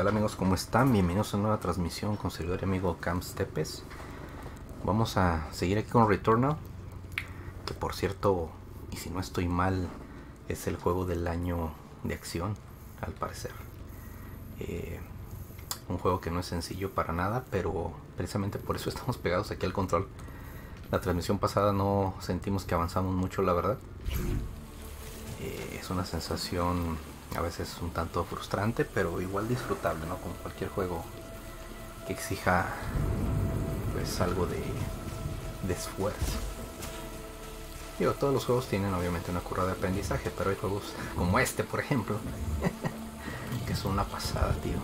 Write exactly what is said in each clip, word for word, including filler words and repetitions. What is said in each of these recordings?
tal amigos? ¿Cómo están? Bienvenidos a una nueva transmisión con servidor y amigo Cam Stepes. Vamos a seguir aquí con Returnal, que por cierto, y si no estoy mal, es el juego del año de acción, al parecer. Eh, un juego que no es sencillo para nada, pero precisamente por eso estamos pegados aquí al control. La transmisión pasada no sentimos que avanzamos mucho, la verdad. Eh, es una sensación a veces un tanto frustrante, pero igual disfrutable, ¿no? Como cualquier juego que exija pues algo de, de esfuerzo. Digo, todos los juegos tienen obviamente una curva de aprendizaje, pero hay juegos como este, por ejemplo, que son una pasada, tío.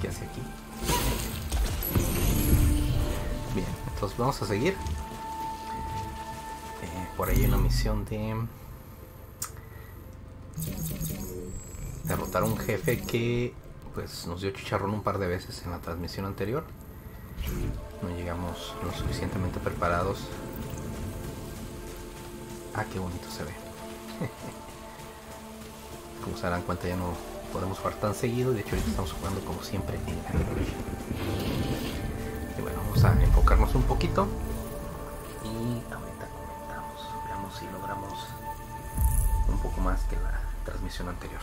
¿Qué hace aquí? Bien, entonces vamos a seguir. Por ahí en la misión de derrotar a un jefe que pues nos dio chicharrón un par de veces en la transmisión anterior. No llegamos lo suficientemente preparados. Ah, qué bonito se ve. Como se darán cuenta, ya no podemos jugar tan seguido. De hecho, ahorita estamos jugando como siempre en la noche. Y bueno, vamos a enfocarnos un poquito. Y si logramos un poco más que la transmisión anterior.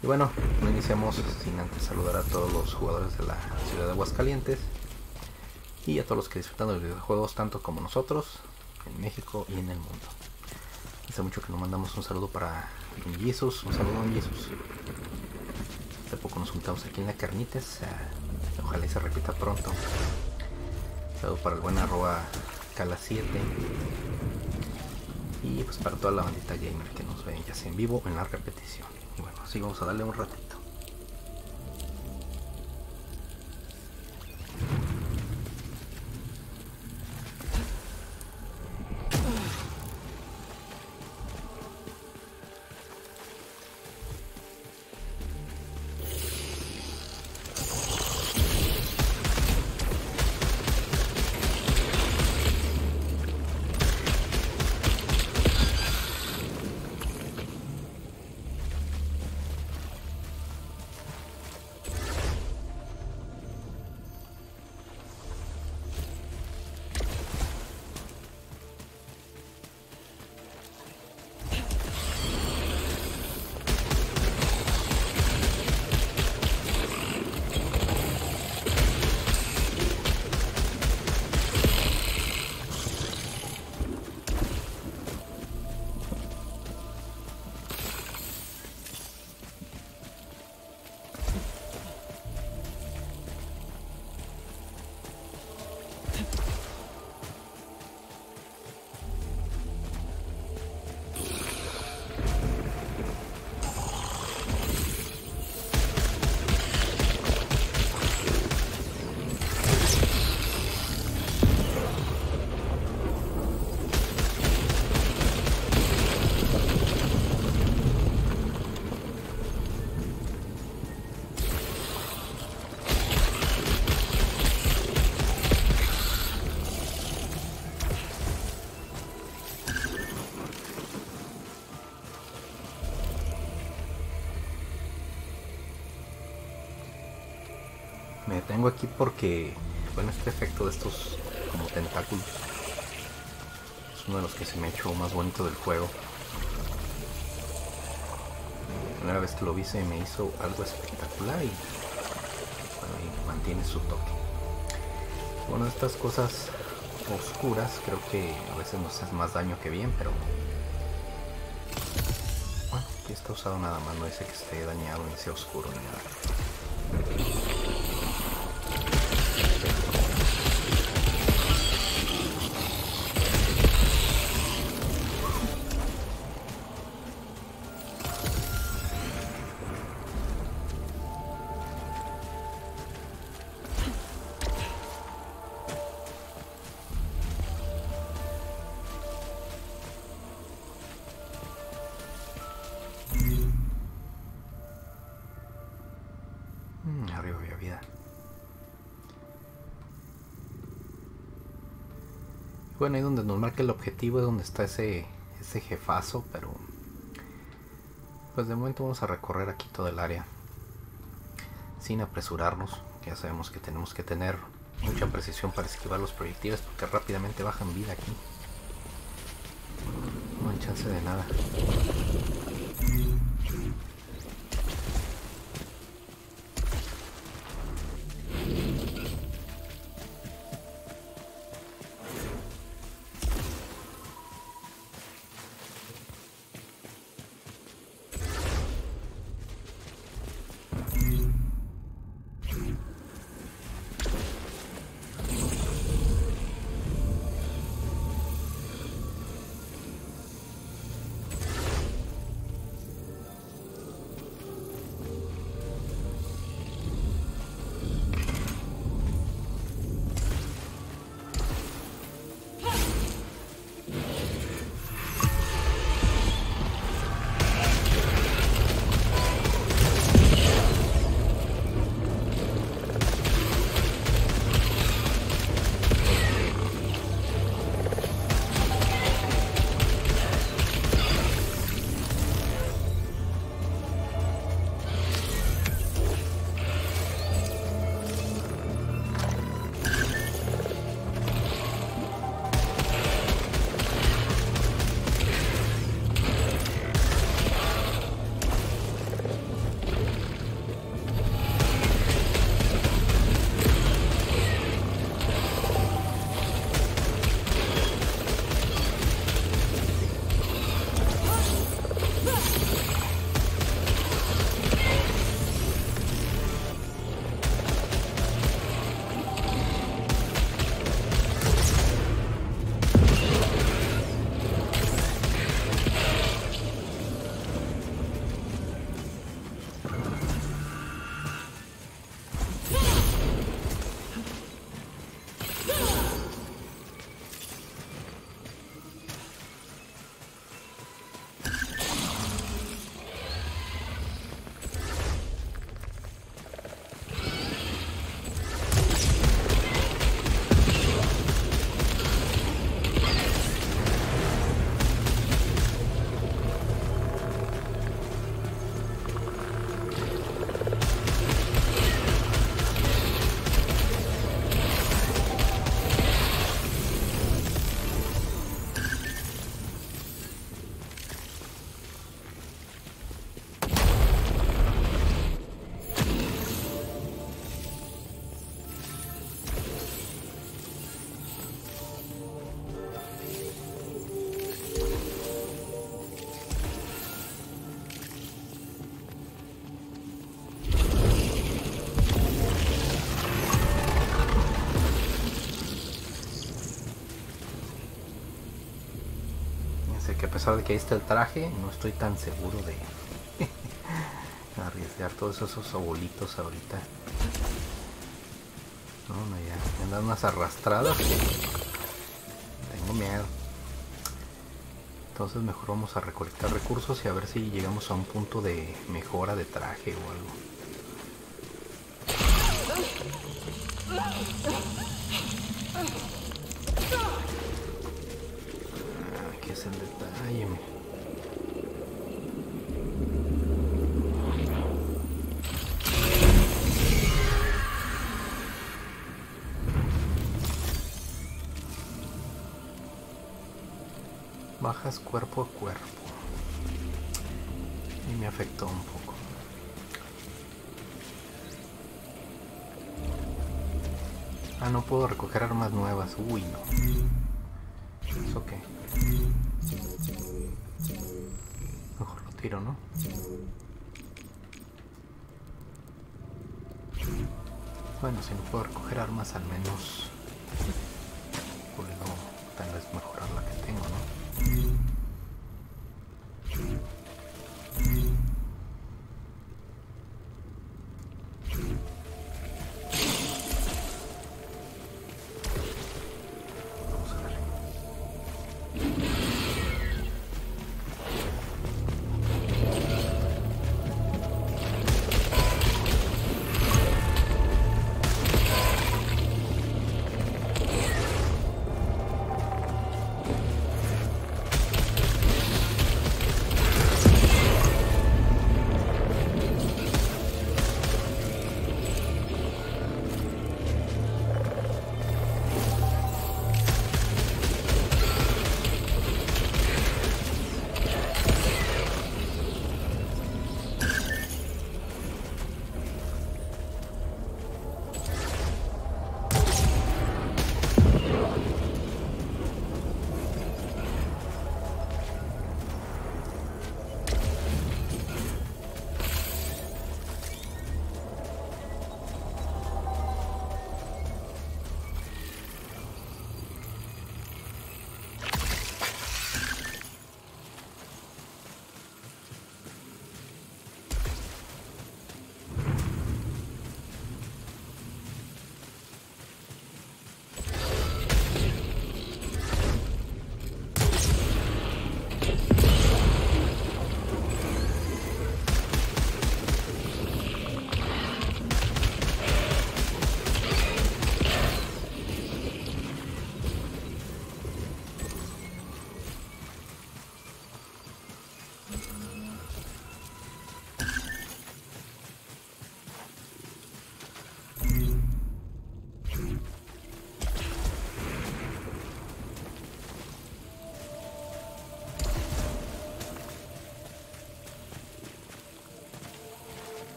Y bueno, no iniciamos sin antes saludar a todos los jugadores de la ciudad de Aguascalientes y a todos los que disfrutan de los videojuegos tanto como nosotros en México y en el mundo. Hace mucho que nos mandamos un saludo para Jesus, un saludo a Jesus. Hace poco nos juntamos aquí en la Carnitas, ojalá y se repita pronto. Un saludo para el buen arroba cala siete. Y pues para toda la bandita gamer que nos ven ya sea en vivo o en la repetición. Y bueno, así vamos a darle un ratito. Tengo aquí porque, bueno, este efecto de estos como tentáculos es uno de los que se me ha hecho más bonito del juego. La primera vez que lo vi se me hizo algo espectacular y, bueno, y mantiene su toque. Bueno, estas cosas oscuras creo que a veces nos hace más daño que bien, pero bueno, aquí está usado nada más, no dice que esté dañado ni sea oscuro ni nada. Bueno, ahí donde nos marca el objetivo es donde está ese, ese jefazo, pero pues de momento vamos a recorrer aquí todo el área sin apresurarnos. Ya sabemos que tenemos que tener mucha precisión para esquivar los proyectiles porque rápidamente bajan vida aquí. No hay chance de nada. A pesar de que ahí está el traje, no estoy tan seguro de arriesgar todos esos abuelitos ahorita. No, no, ya me dan unas arrastradas. Tengo miedo. Entonces mejor vamos a recolectar recursos y a ver si llegamos a un punto de mejora de traje o algo. Es el detalle, mira. Bajas cuerpo a cuerpo y me afectó un poco. Ah, no puedo recoger armas nuevas. Uy, no. ¿Eso qué? Mejor lo tiro, ¿no? Bueno, si no puedo recoger armas, al menos puedo tal vez mejorar la que tengo, ¿no?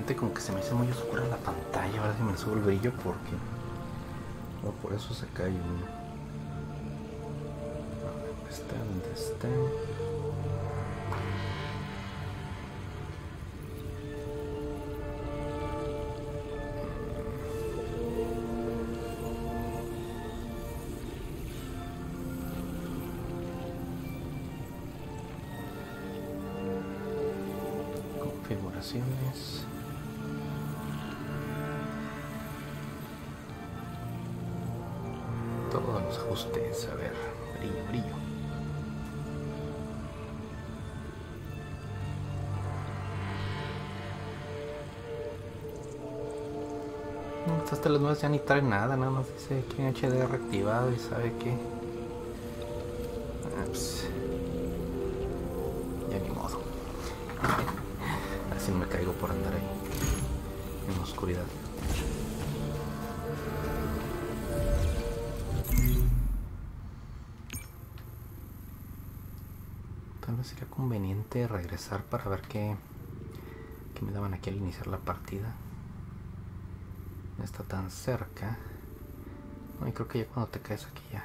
simplemente como que se me hizo muy oscura la pantalla. Ahora sí me subo el brillo porque... no, por eso se cae uno. ¿Dónde está? ¿Dónde está? Configuraciones. Todos los ajustes, a ver, brillo, brillo. No, hasta las nuevas ya ni traen nada, nada más dice que hay H D R activado y sabe que... Ah, pues, ya ni modo. Así no me caigo por andar ahí en la oscuridad. Sería conveniente regresar para ver qué, qué me daban aquí al iniciar la partida. No está tan cerca. No, y creo que ya cuando te caes aquí ya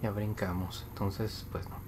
ya brincamos, entonces pues no.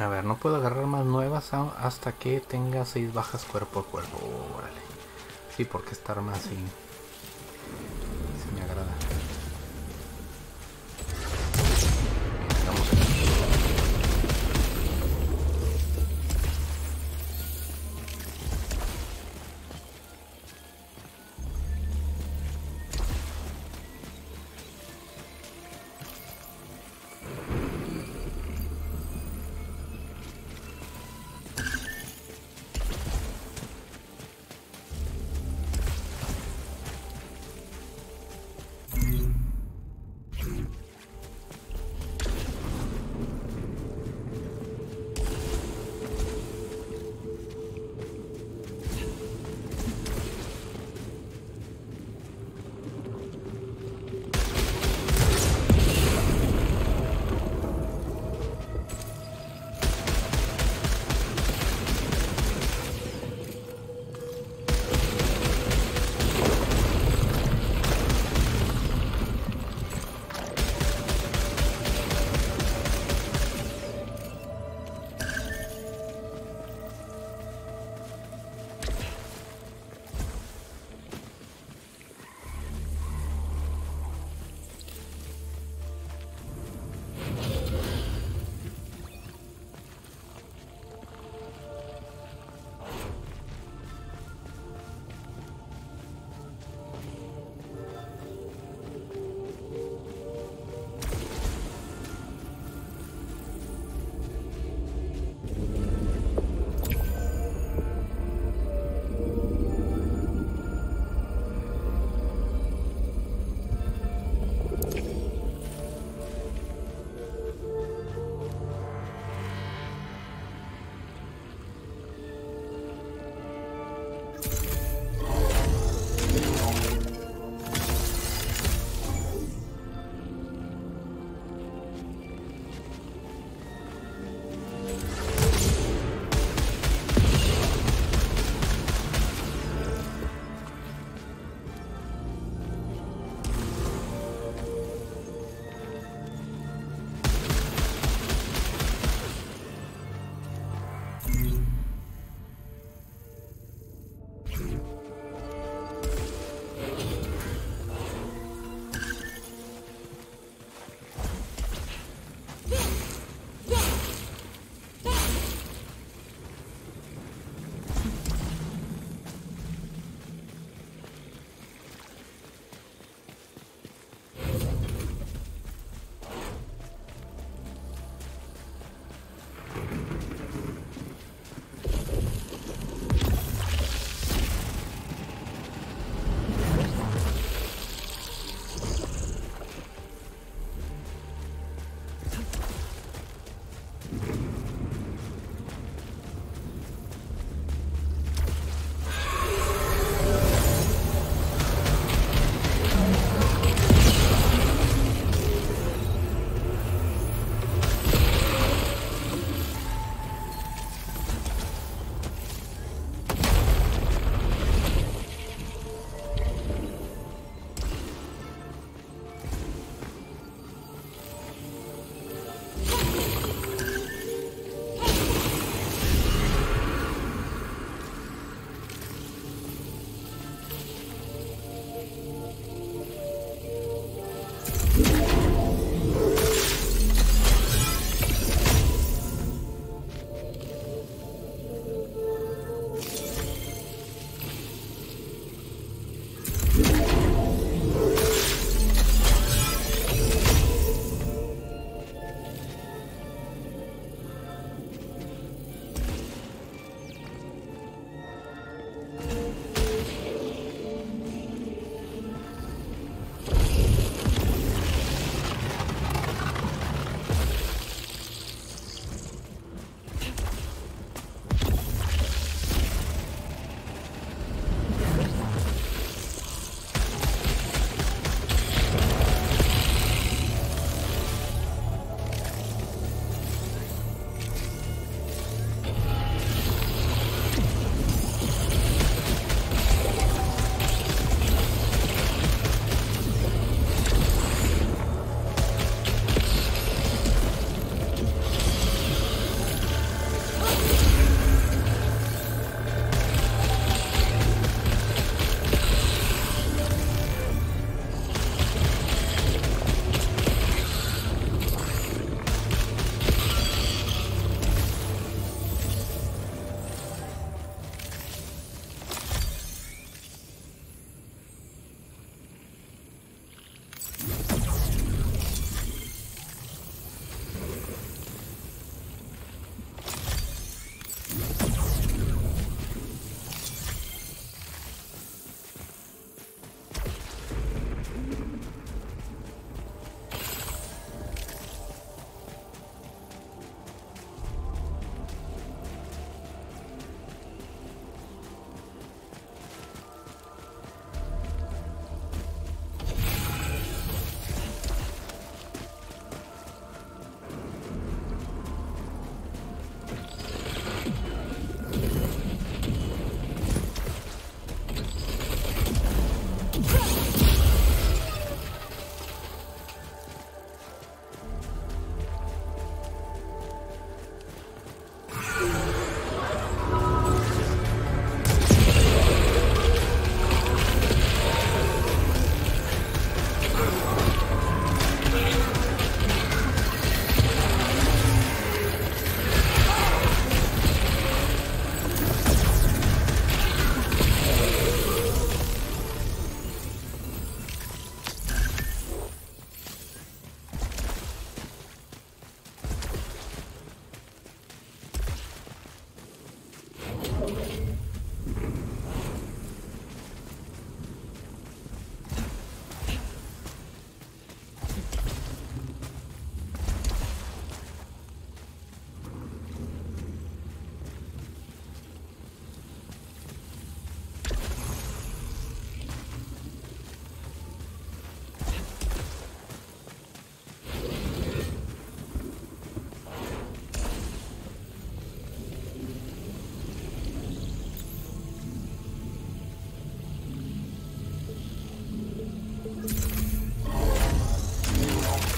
A ver, no puedo agarrar más nuevas hasta que tenga seis bajas cuerpo a cuerpo. Oh, órale. Sí, porque esta arma así se me agrada. Estamos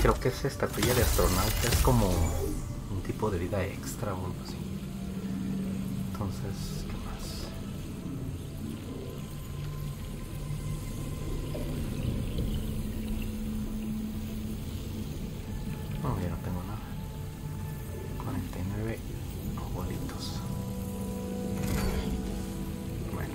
creo que esa estatuilla de astronauta es como un tipo de vida extra o algo así. Entonces, ¿qué más? No, ya no tengo nada. cuarenta y nueve abuelitos. Bueno.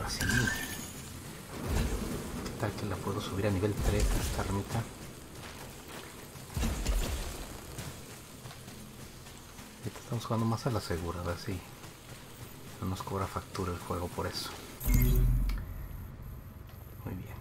ahora sí. ¿Qué tal que la puedo subir a nivel tres a esta ermita? Ahorita estamos jugando más a la segura, a ver si no nos cobra factura el juego por eso. Muy bien.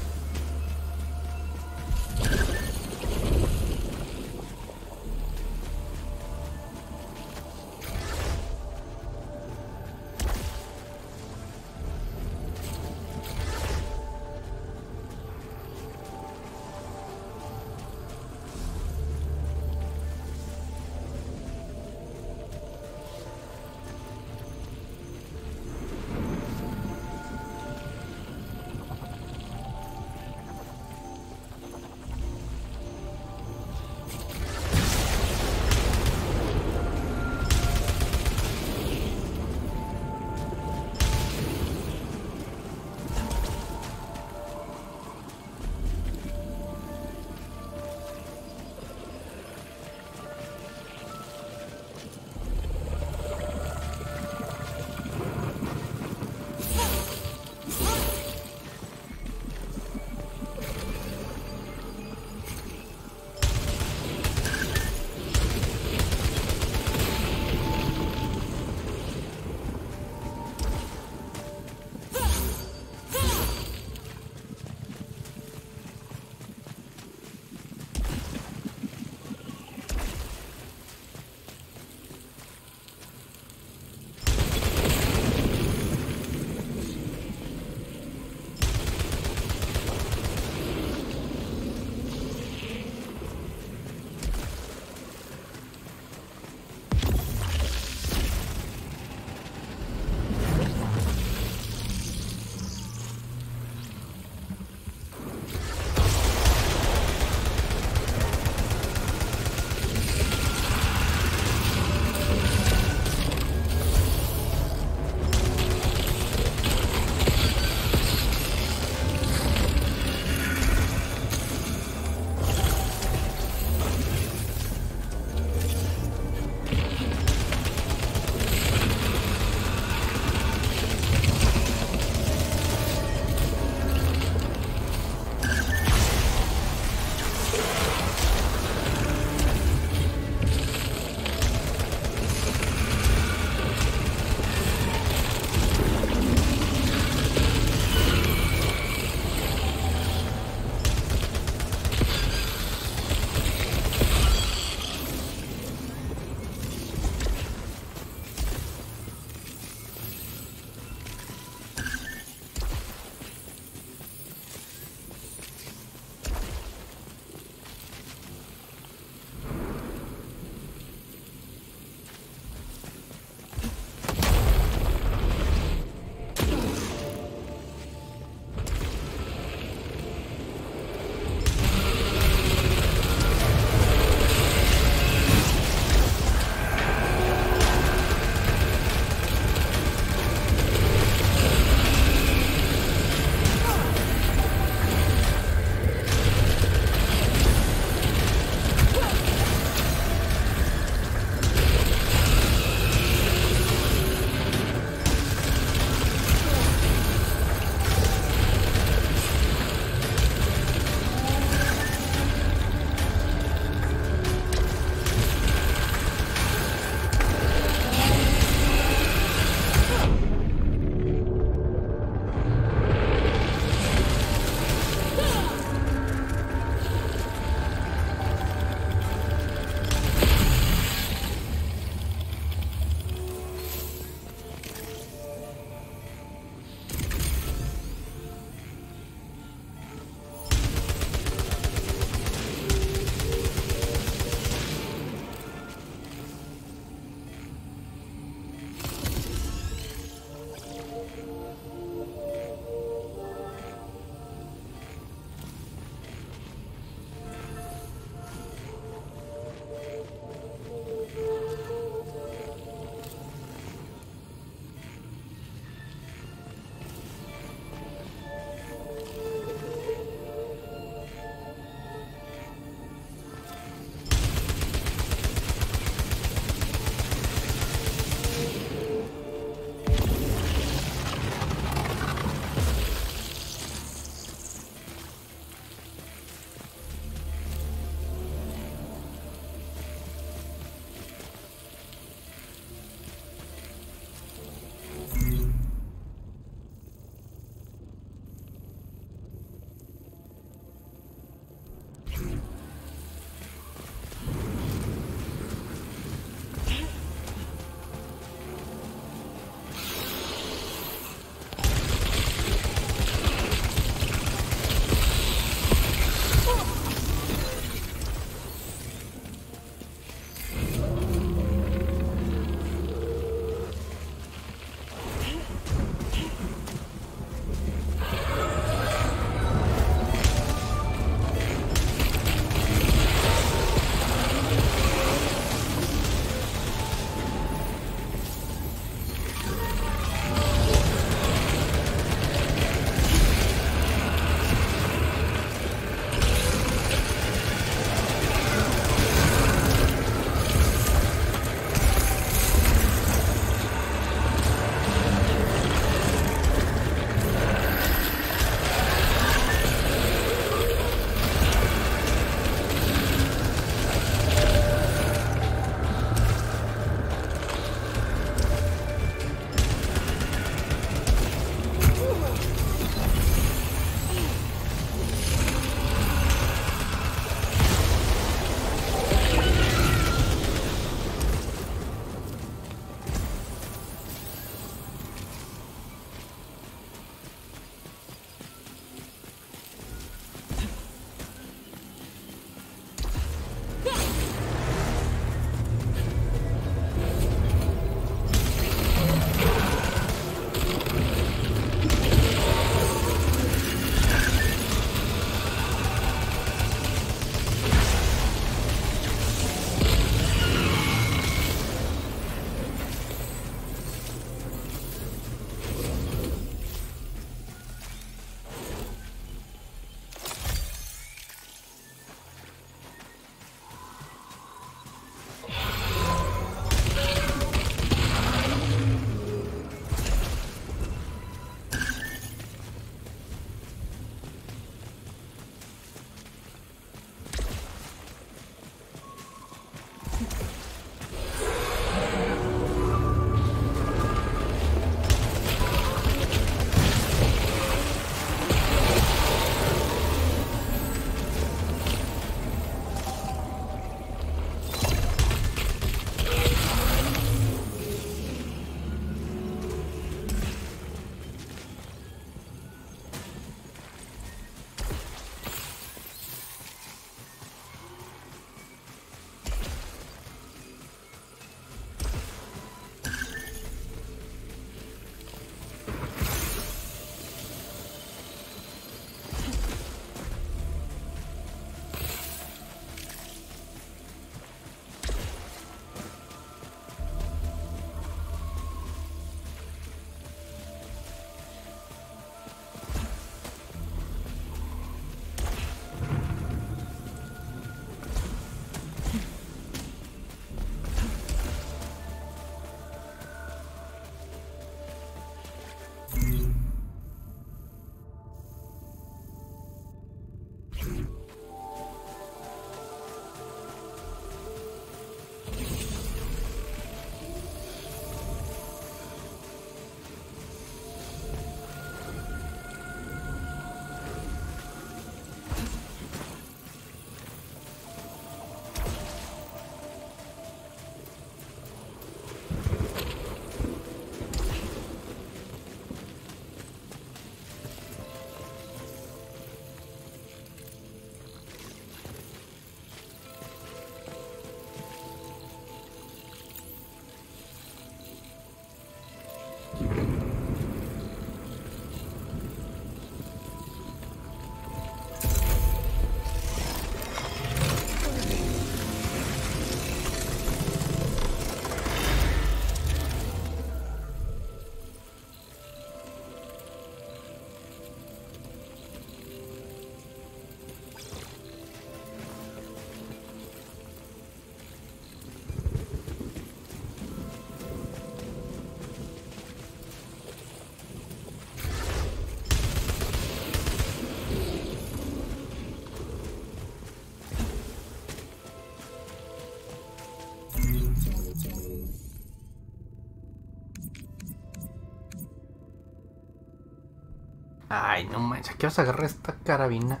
Ay, no manches, aquí vas a agarrar esta carabina.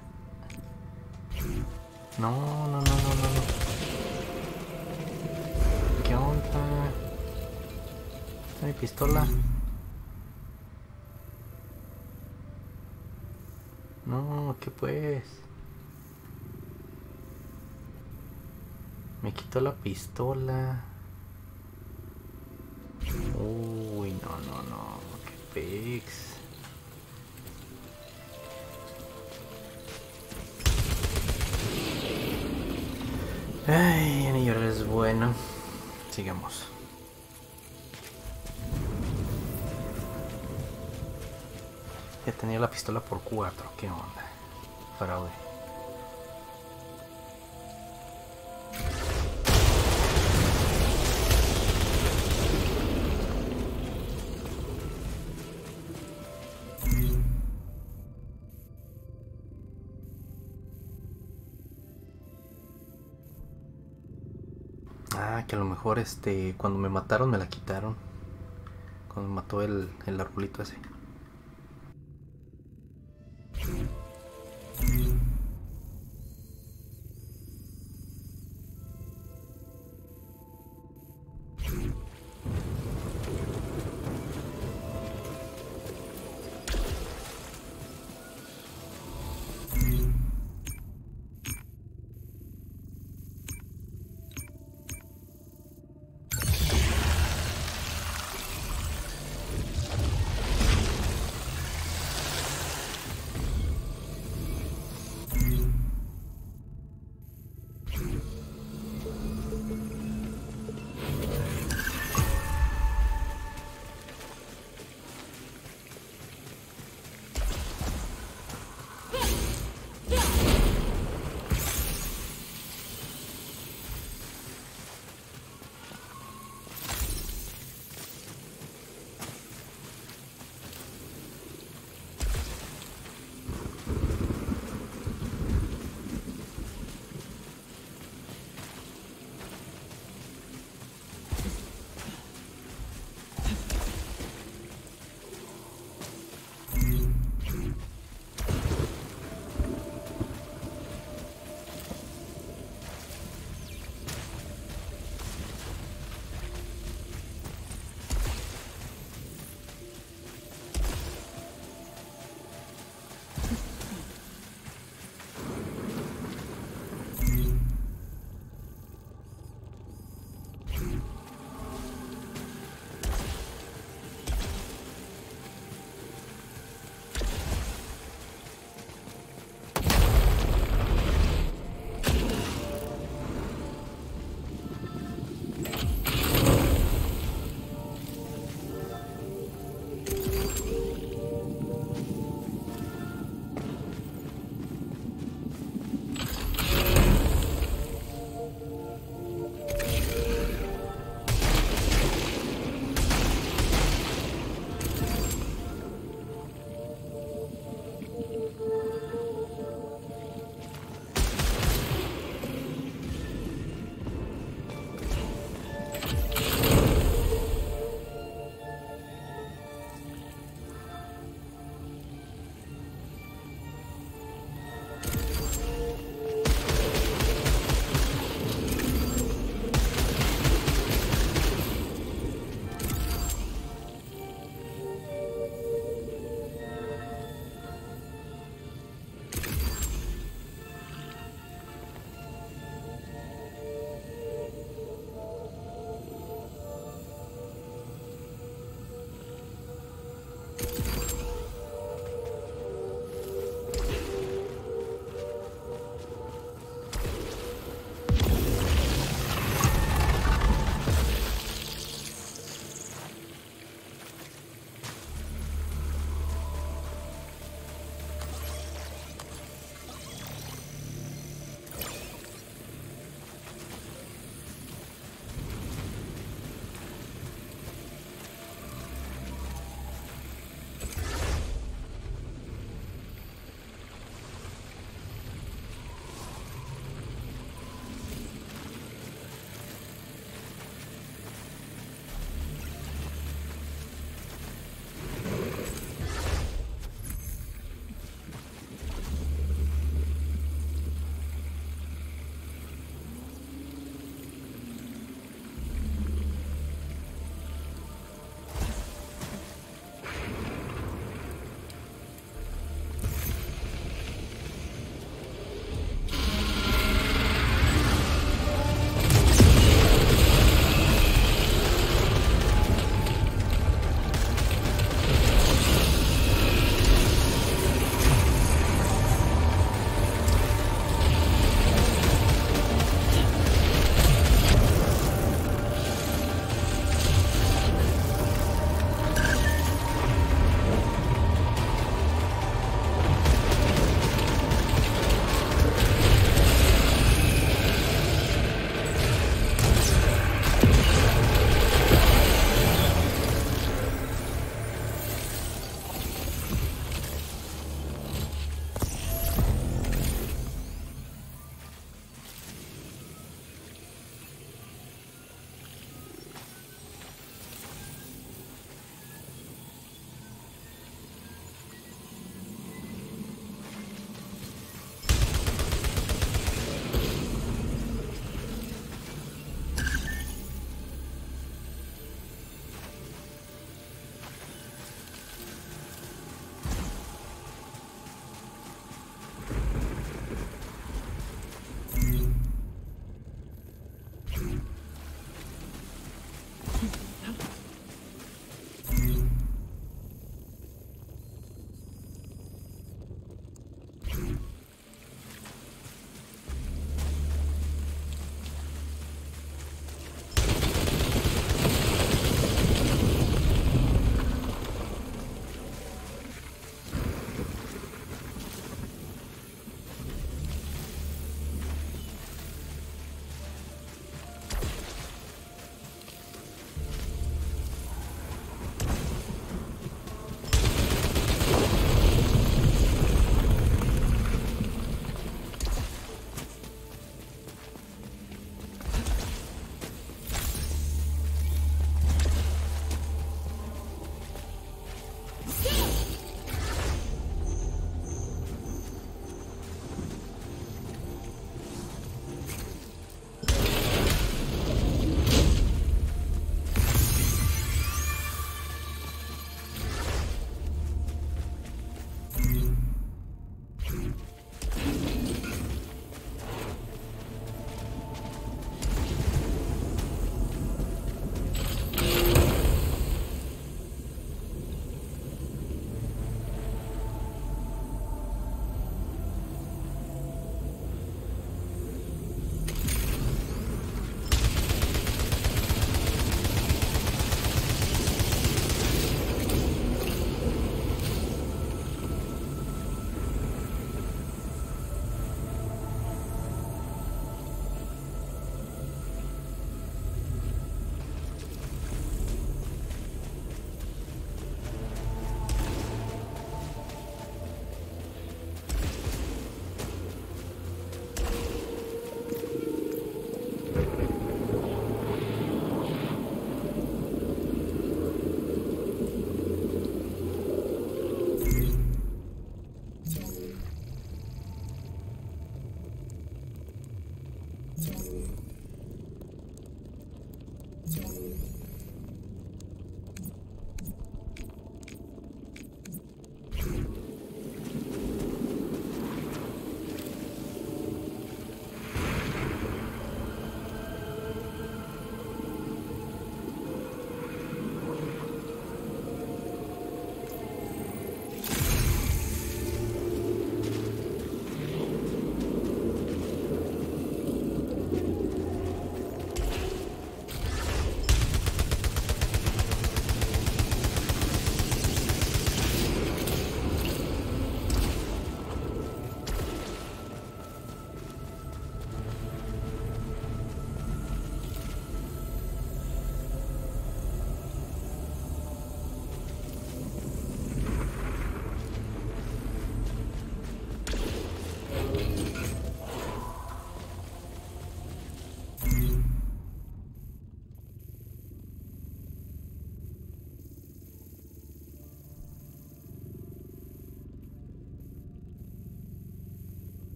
No, no, no, no, no. ¿Qué onda? ¿Está mi pistola? No, ¿qué pues? Me quitó la pistola. Uy, no, no, no. Qué pex. Ay, ni llorar es bueno. Sigamos. Ya tenía la pistola por cuatro. ¿Qué onda? Fraude. Ah, que a lo mejor este cuando me mataron me la quitaron. Cuando me mató el, el arbolito ese.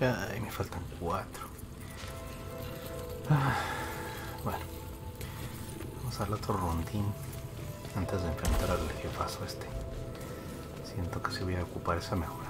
Ay, me faltan cuatro. Ah, bueno, vamos a darle otro rondín antes de enfrentar al jefazo este. Siento que se voy a ocupar esa mejora.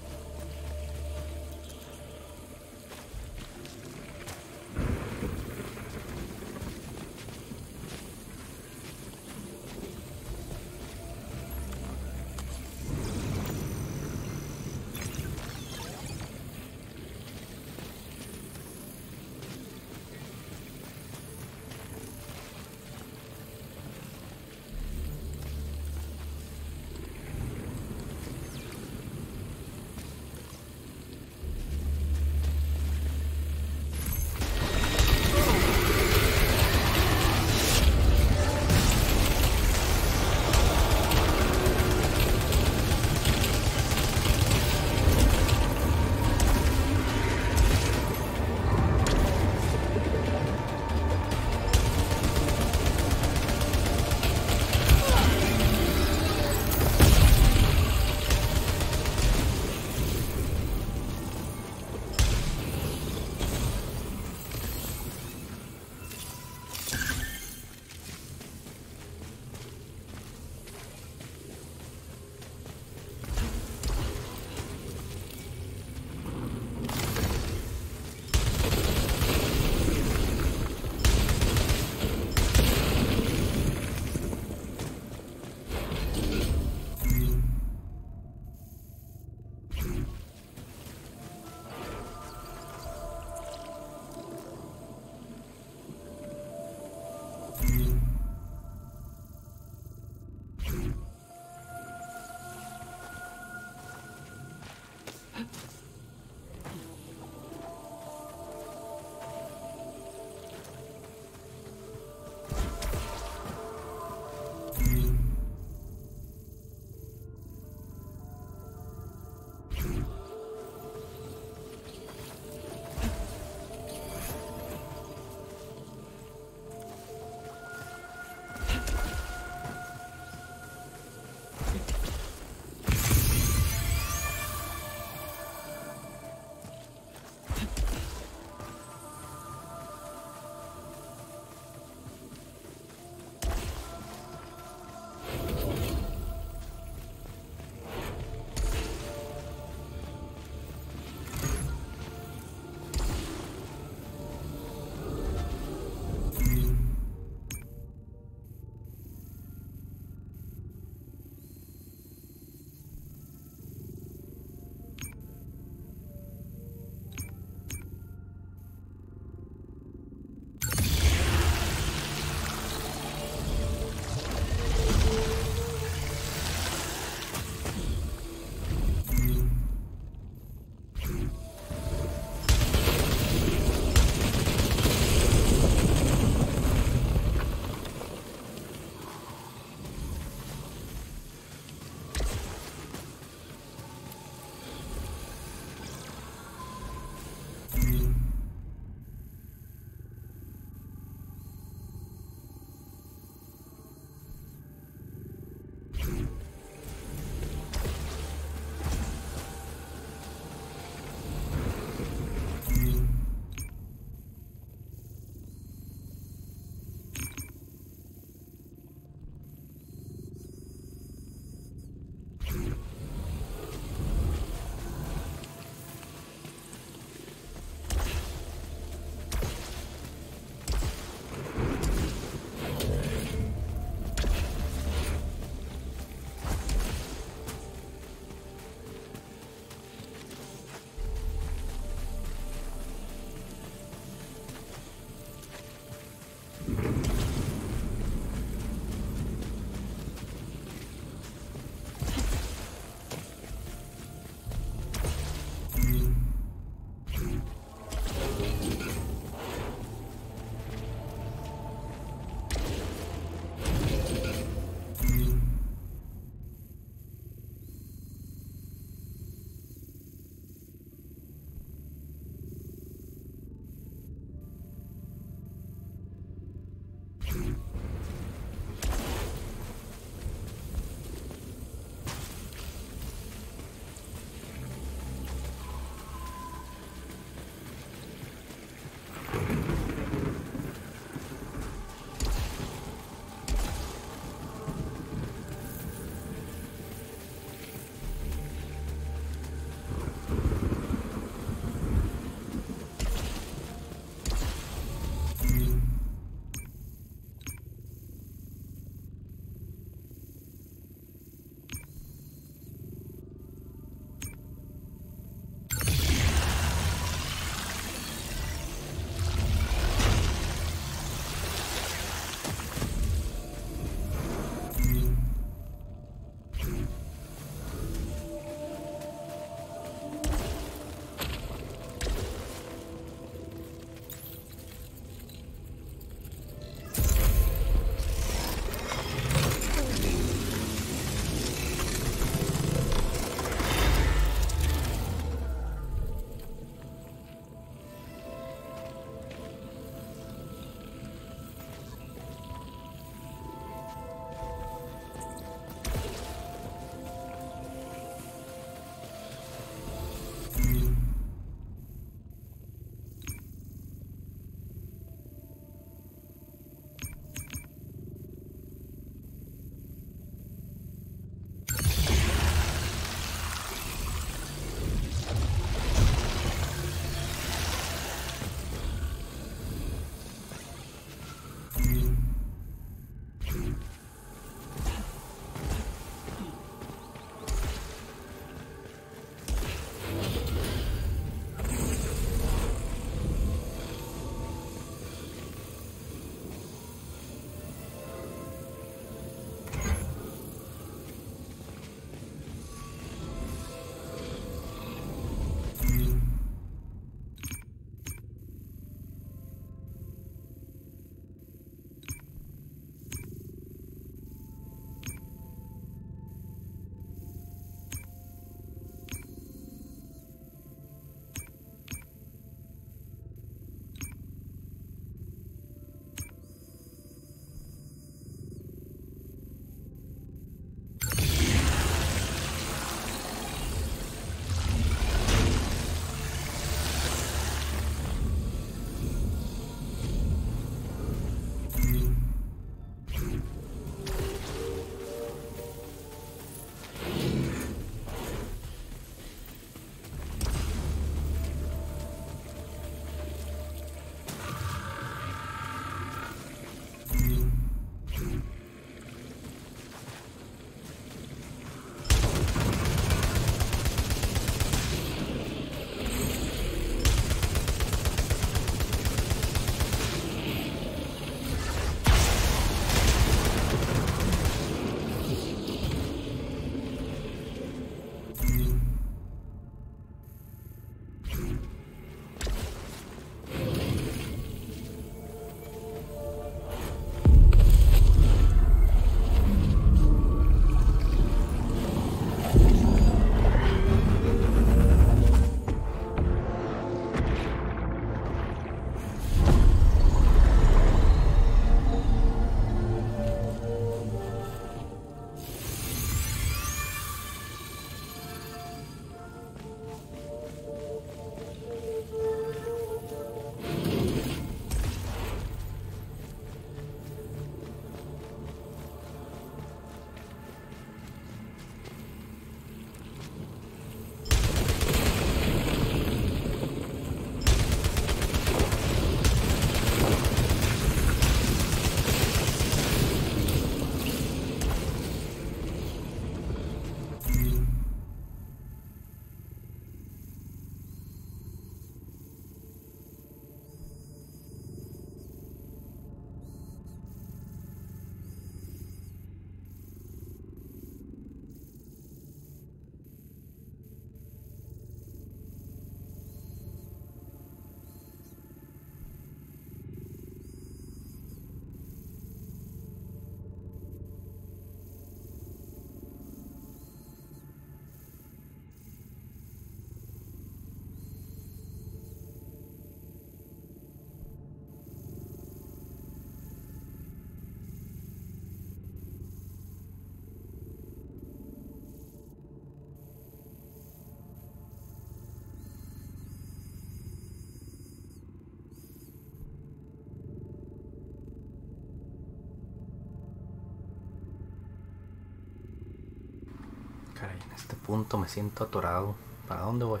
Caray, en este punto me siento atorado. ¿Para dónde voy?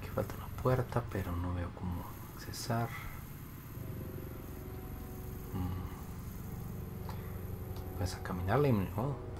Aquí falta una puerta, pero no veo cómo accesar. Pues a caminarle y me jodo.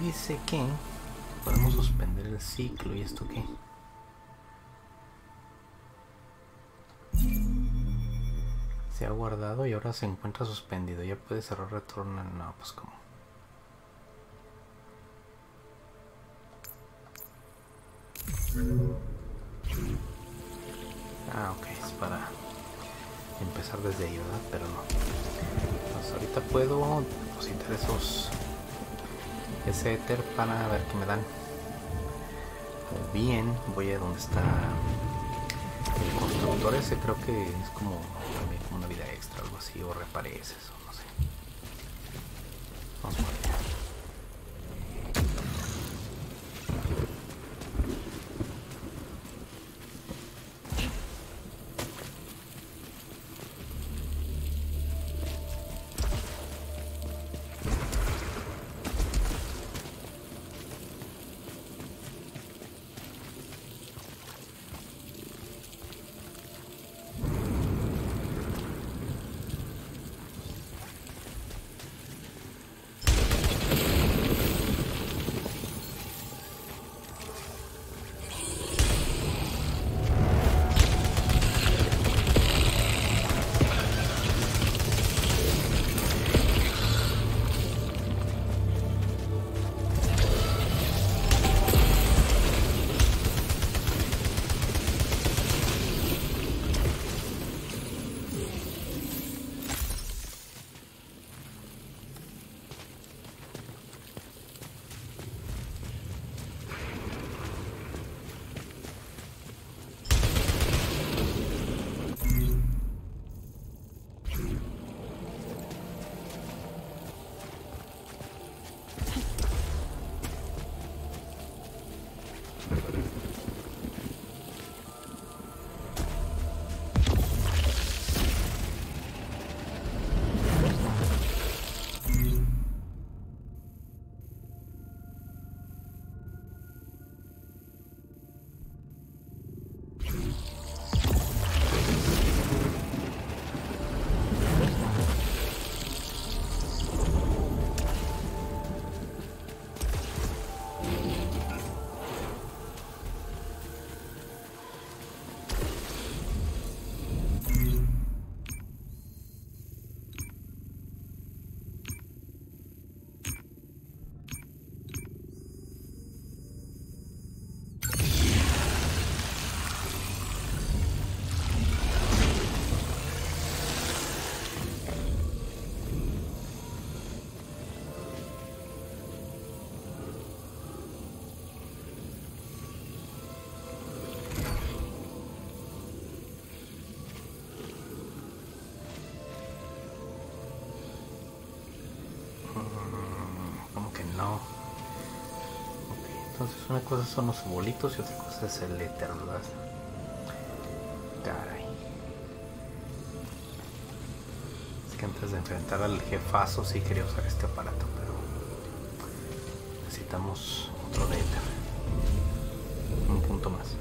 Dice que podemos suspender el ciclo. ¿Y esto qué? Se ha guardado y ahora se encuentra suspendido. Ya puede cerrar Returnal. No, pues como. Ah, ok, es para empezar desde ahí, ¿verdad? Pero no. Pues ahorita puedo depositar esos. Ese éter para ver qué me dan. Bien, voy a donde está el constructor ese, creo que es como también como una vida extra, algo así, o repareces, o no sé. Vamos por allá. no. Okay, entonces una cosa son los bolitos y otra cosa es el Eternal. Caray. Es que antes de enfrentar al jefazo sí quería usar este aparato, pero necesitamos otro de Ether. Un punto más.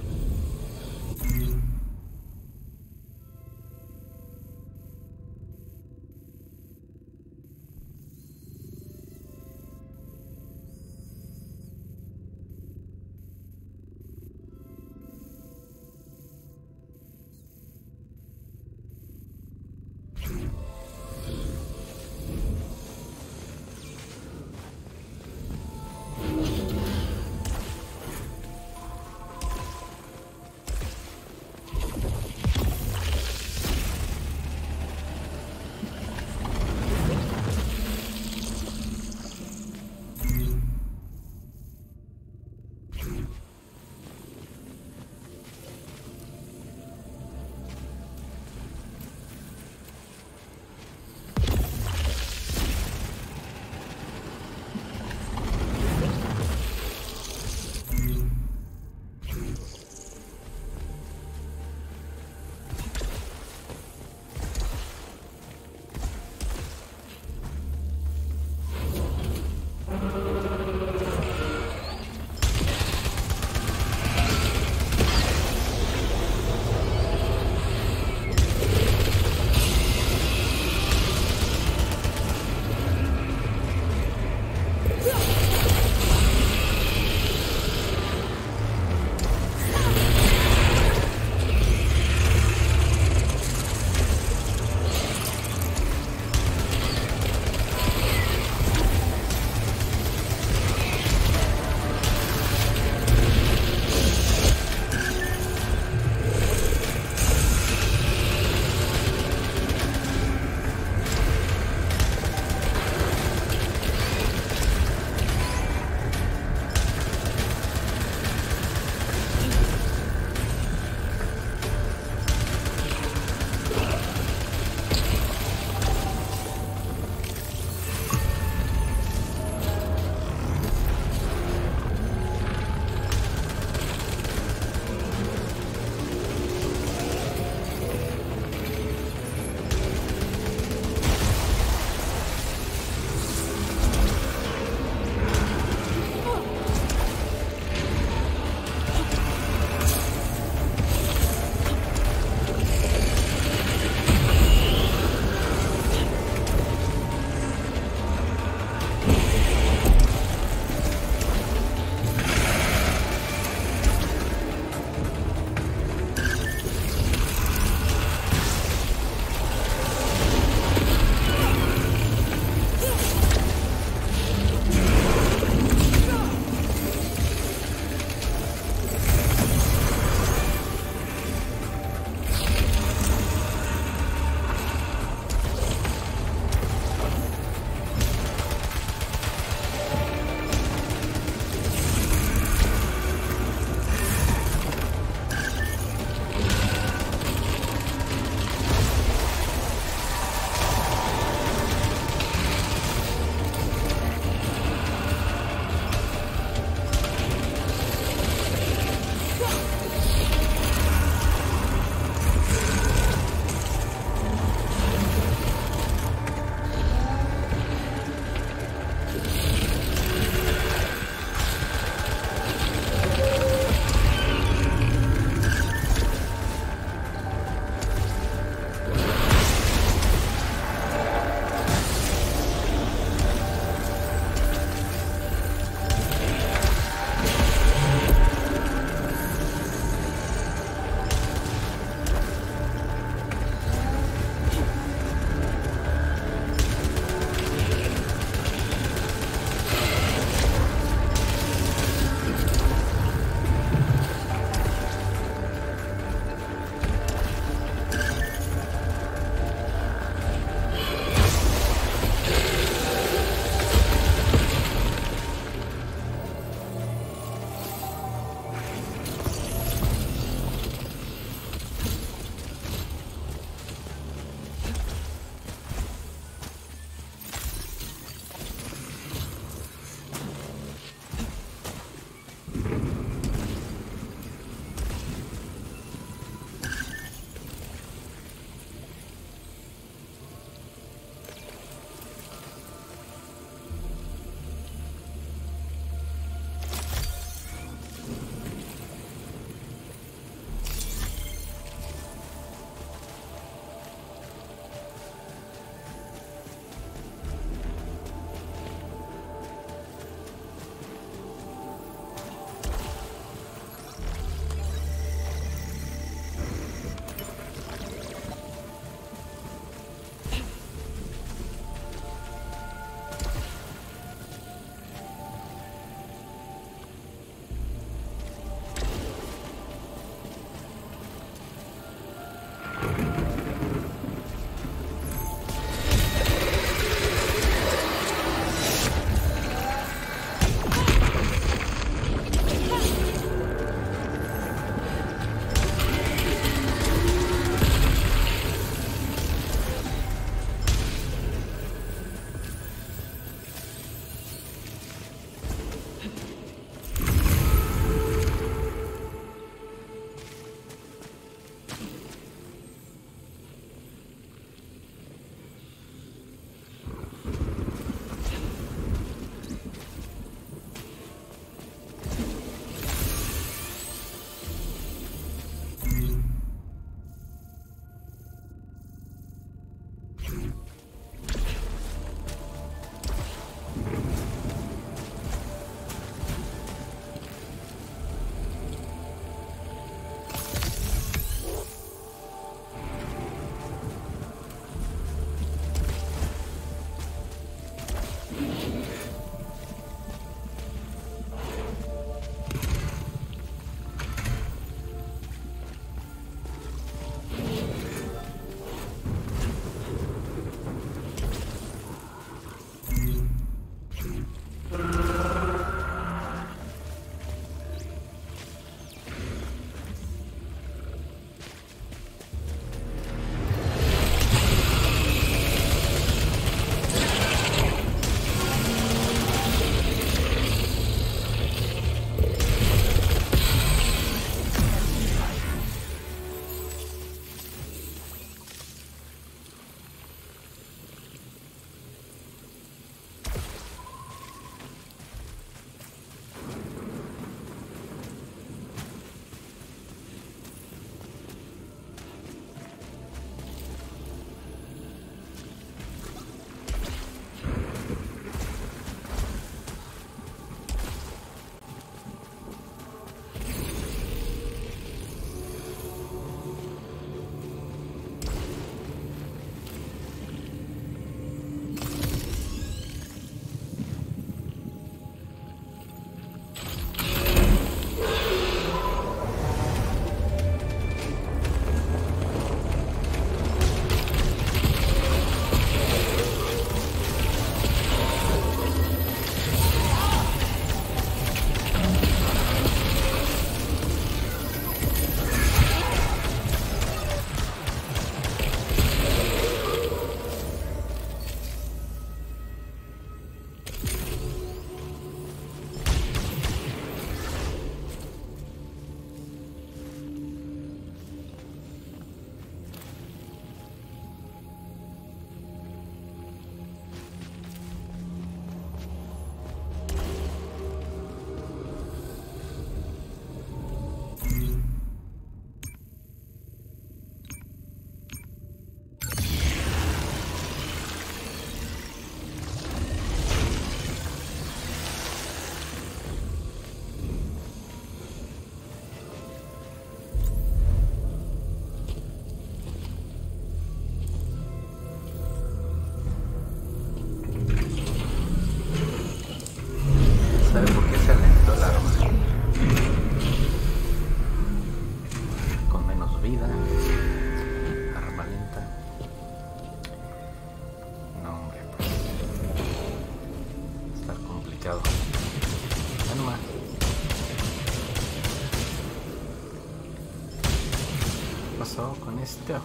Con esto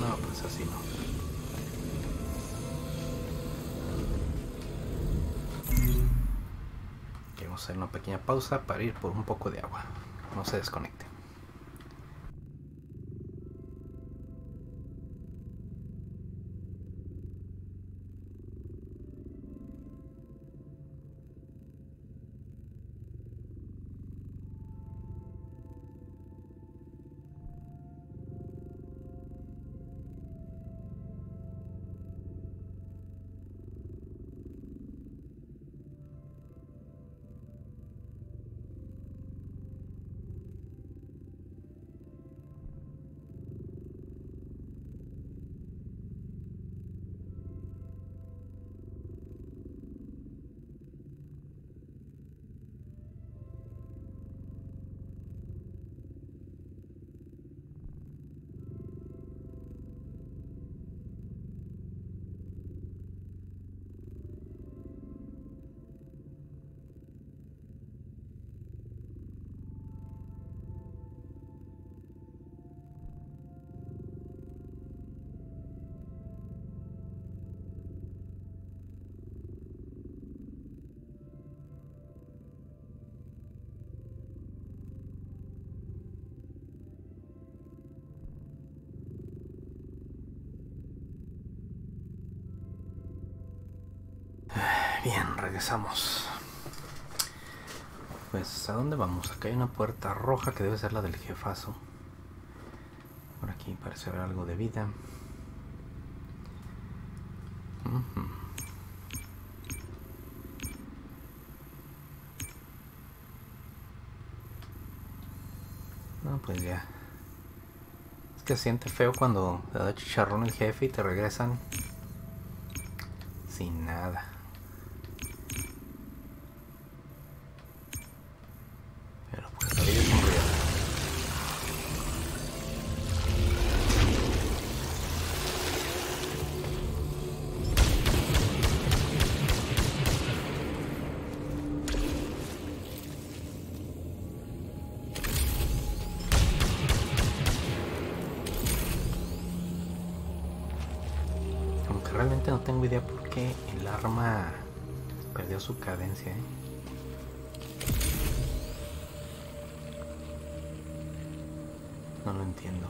no, pues así no. Vamos a hacer una pequeña pausa para ir por un poco de agua. No se desconecten. Bien, regresamos. Pues, ¿a dónde vamos? Acá hay una puerta roja que debe ser la del jefazo. Por aquí parece haber algo de vida. Uh-huh. No, pues ya. Es que se siente feo cuando te da chicharrón el jefe y te regresan sin nada. Aunque realmente no tengo idea por qué el arma perdió su cadencia, ¿eh? No lo entiendo.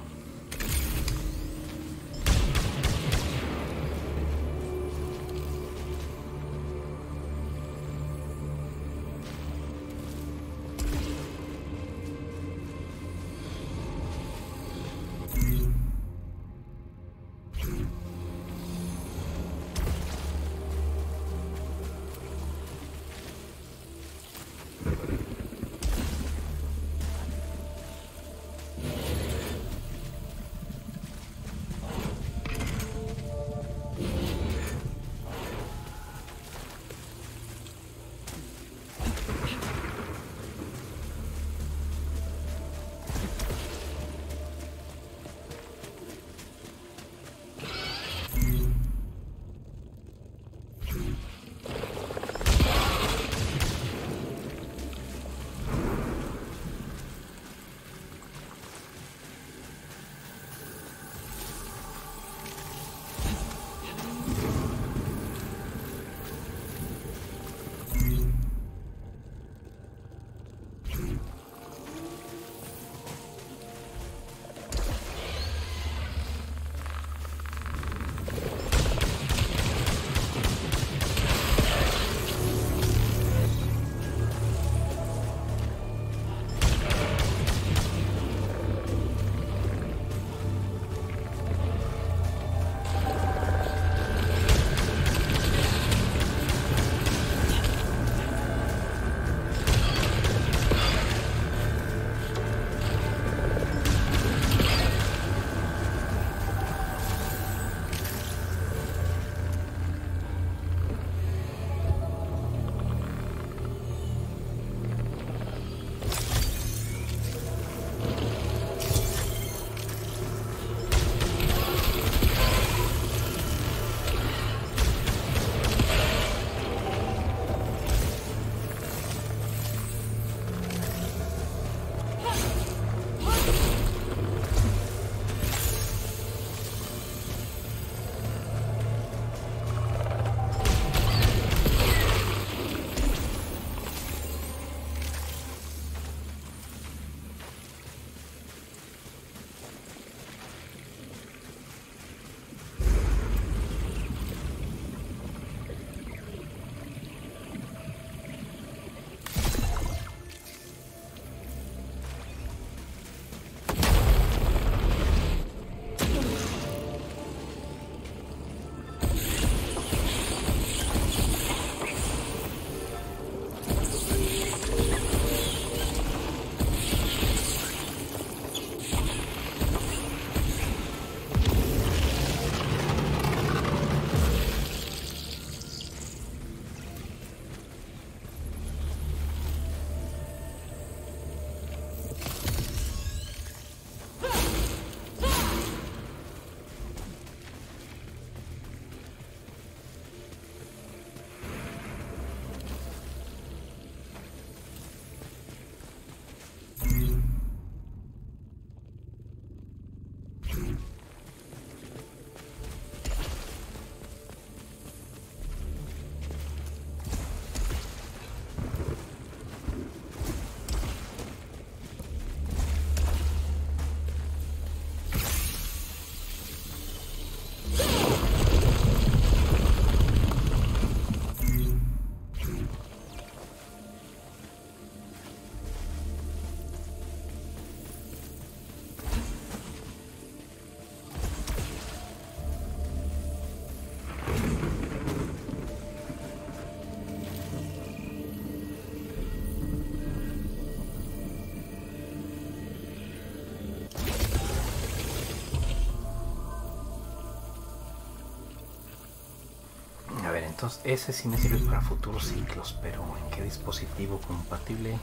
Entonces ese sí me sirve para futuros ciclos, pero ¿en qué dispositivo compatible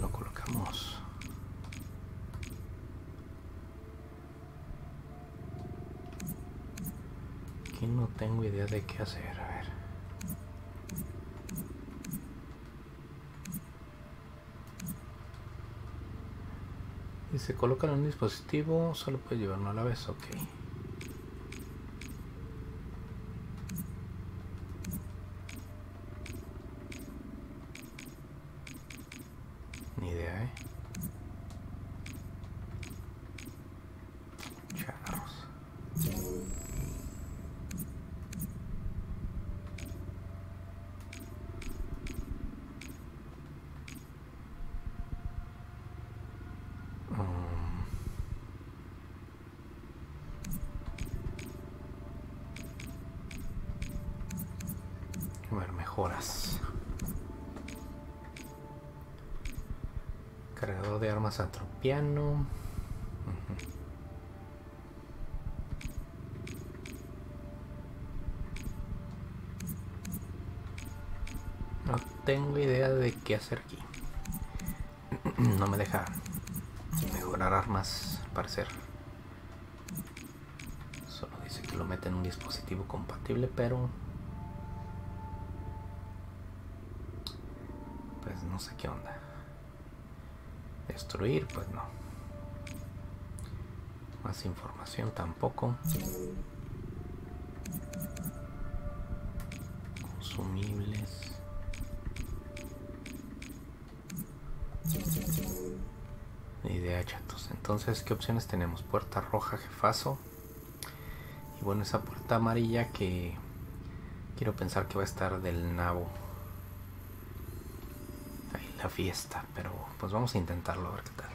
lo colocamos? Aquí no tengo idea de qué hacer, a ver. Si se coloca en un dispositivo, solo puede llevarlo a la vez, ok. mejoras. Cargador de armas atropiano. No tengo idea de qué hacer aquí. No me deja mejorar armas, al parecer. Solo dice que lo mete en un dispositivo compatible, pero... pues no sé qué onda. Destruir, pues no. Más información tampoco. Consumibles. Ni idea, chatos. Entonces, ¿qué opciones tenemos? Puerta roja, jefazo. Y bueno, esa puerta amarilla que quiero pensar que va a estar del nabo. Ahí la fiesta, pero pues vamos a intentarlo a ver qué tal.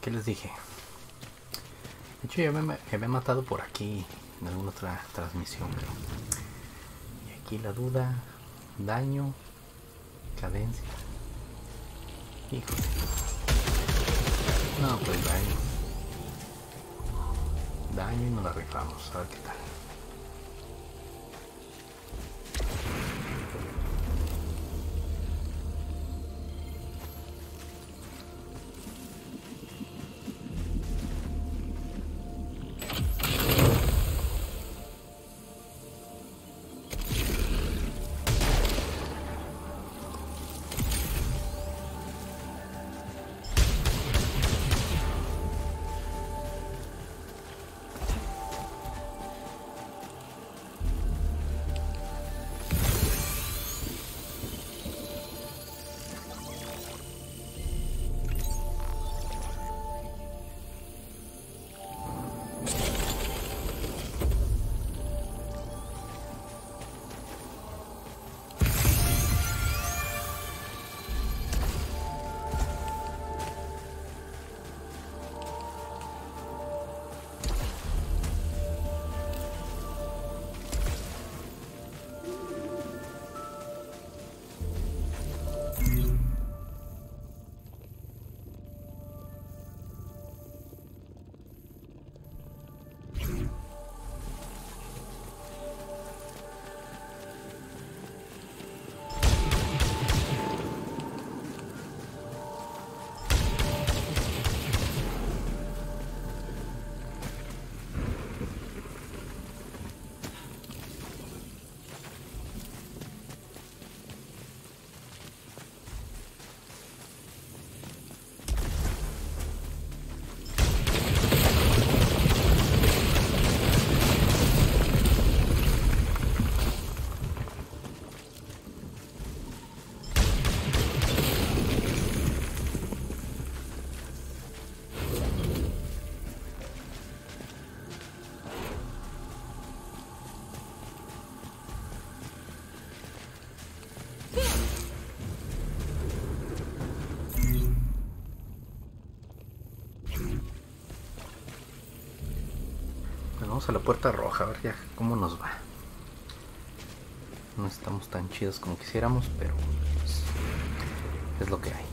¿Qué les dije? De hecho, ya me, ya me he matado por aquí en alguna otra transmisión, creo. Y aquí la duda, daño, cadencia. Híjole. No, pues daño. Daño y no la arreglamos. A ver qué tal. vamos a la puerta roja, a ver ya cómo nos va. No estamos tan chidos como quisiéramos, pero pues, es lo que hay.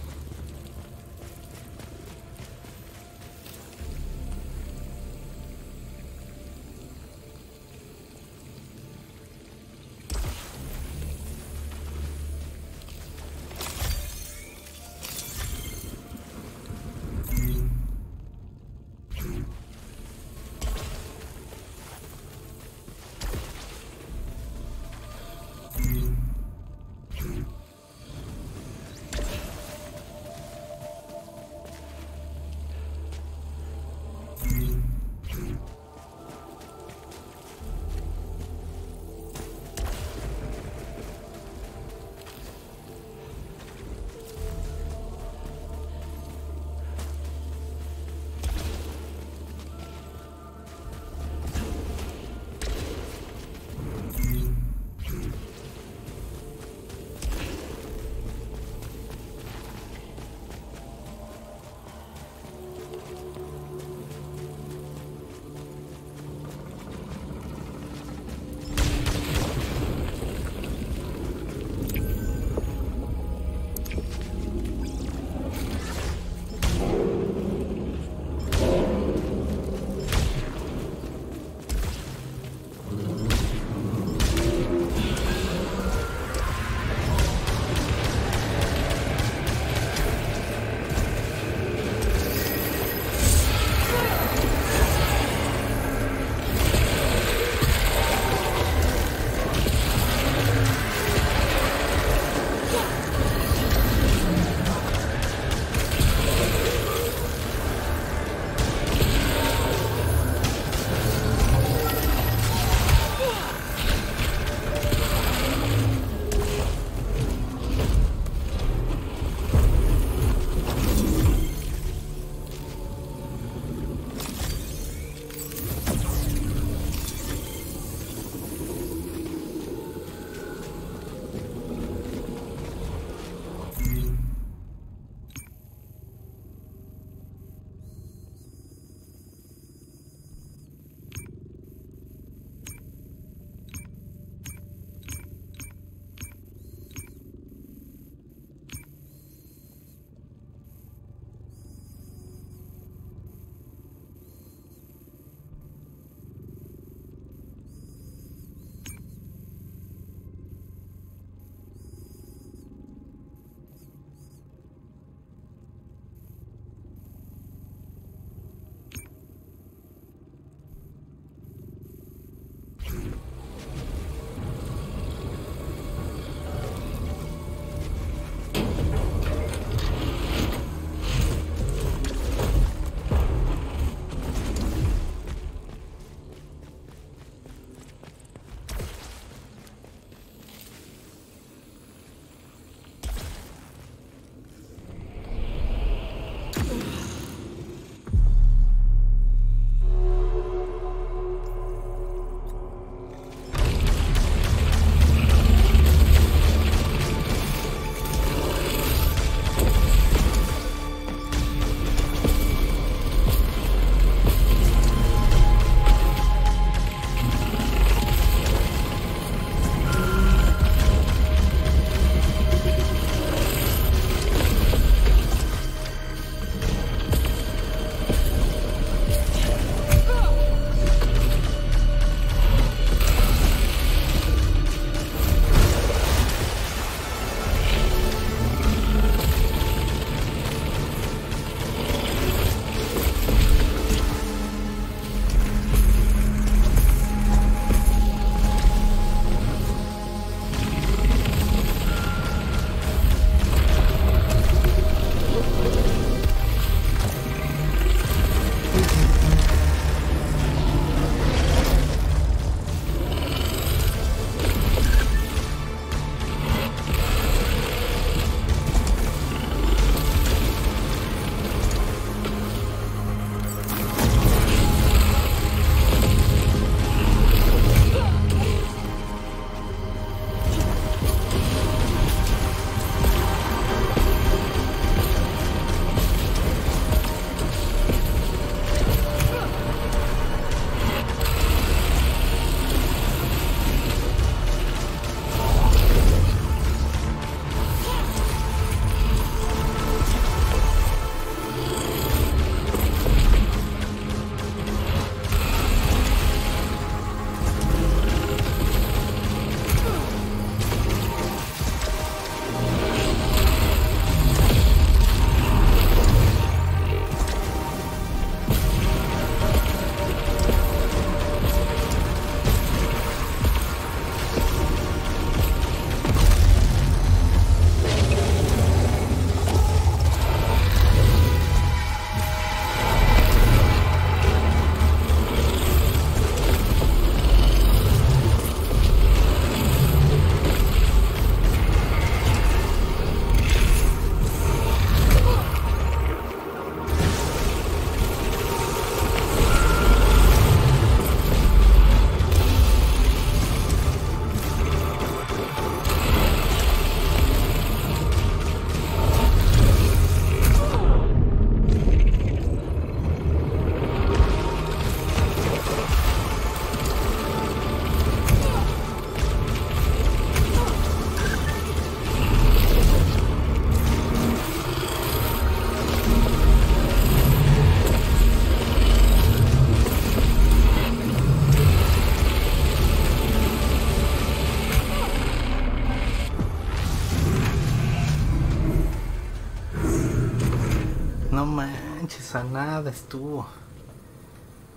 no manches, a nada estuvo.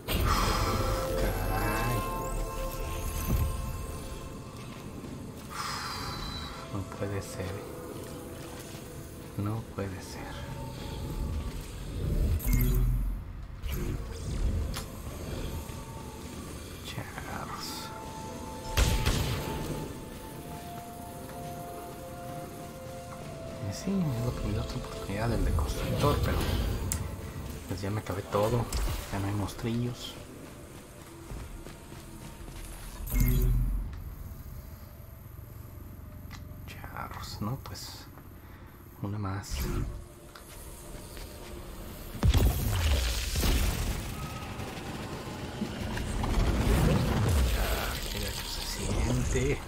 Caray. No puede ser. No puede ser. Sí, es lo que me dio otra oportunidad del de constructor, pero pues ya me acabé todo, ya no hay monstrillos. Charros, no, pues una más. Ya, mira que se siente.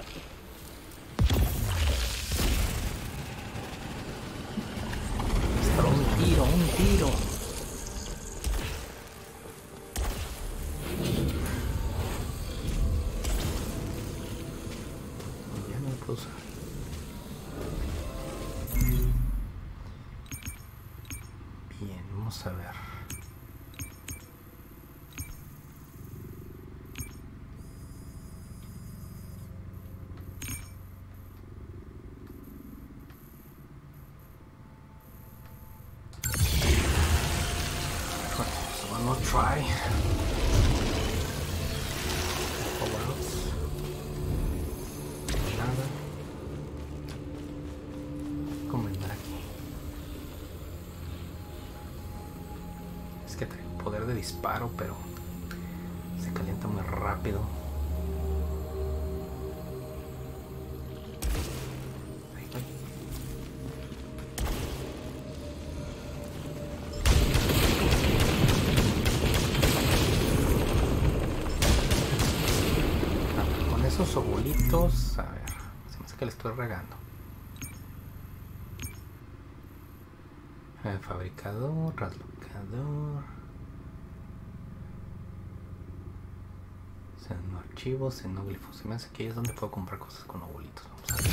Disparo, pero se calienta muy rápido. Ahí voy. Ah, con esos ovulitos, a ver, se me hace que le estoy regando. El fabricador, traslocador. En archivos, en glifos. Se me hace que es donde puedo comprar cosas con abuelitos. Vamos a ver.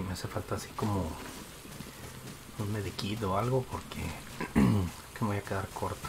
que me hace falta así como un medikit o algo, porque que me voy a quedar corto.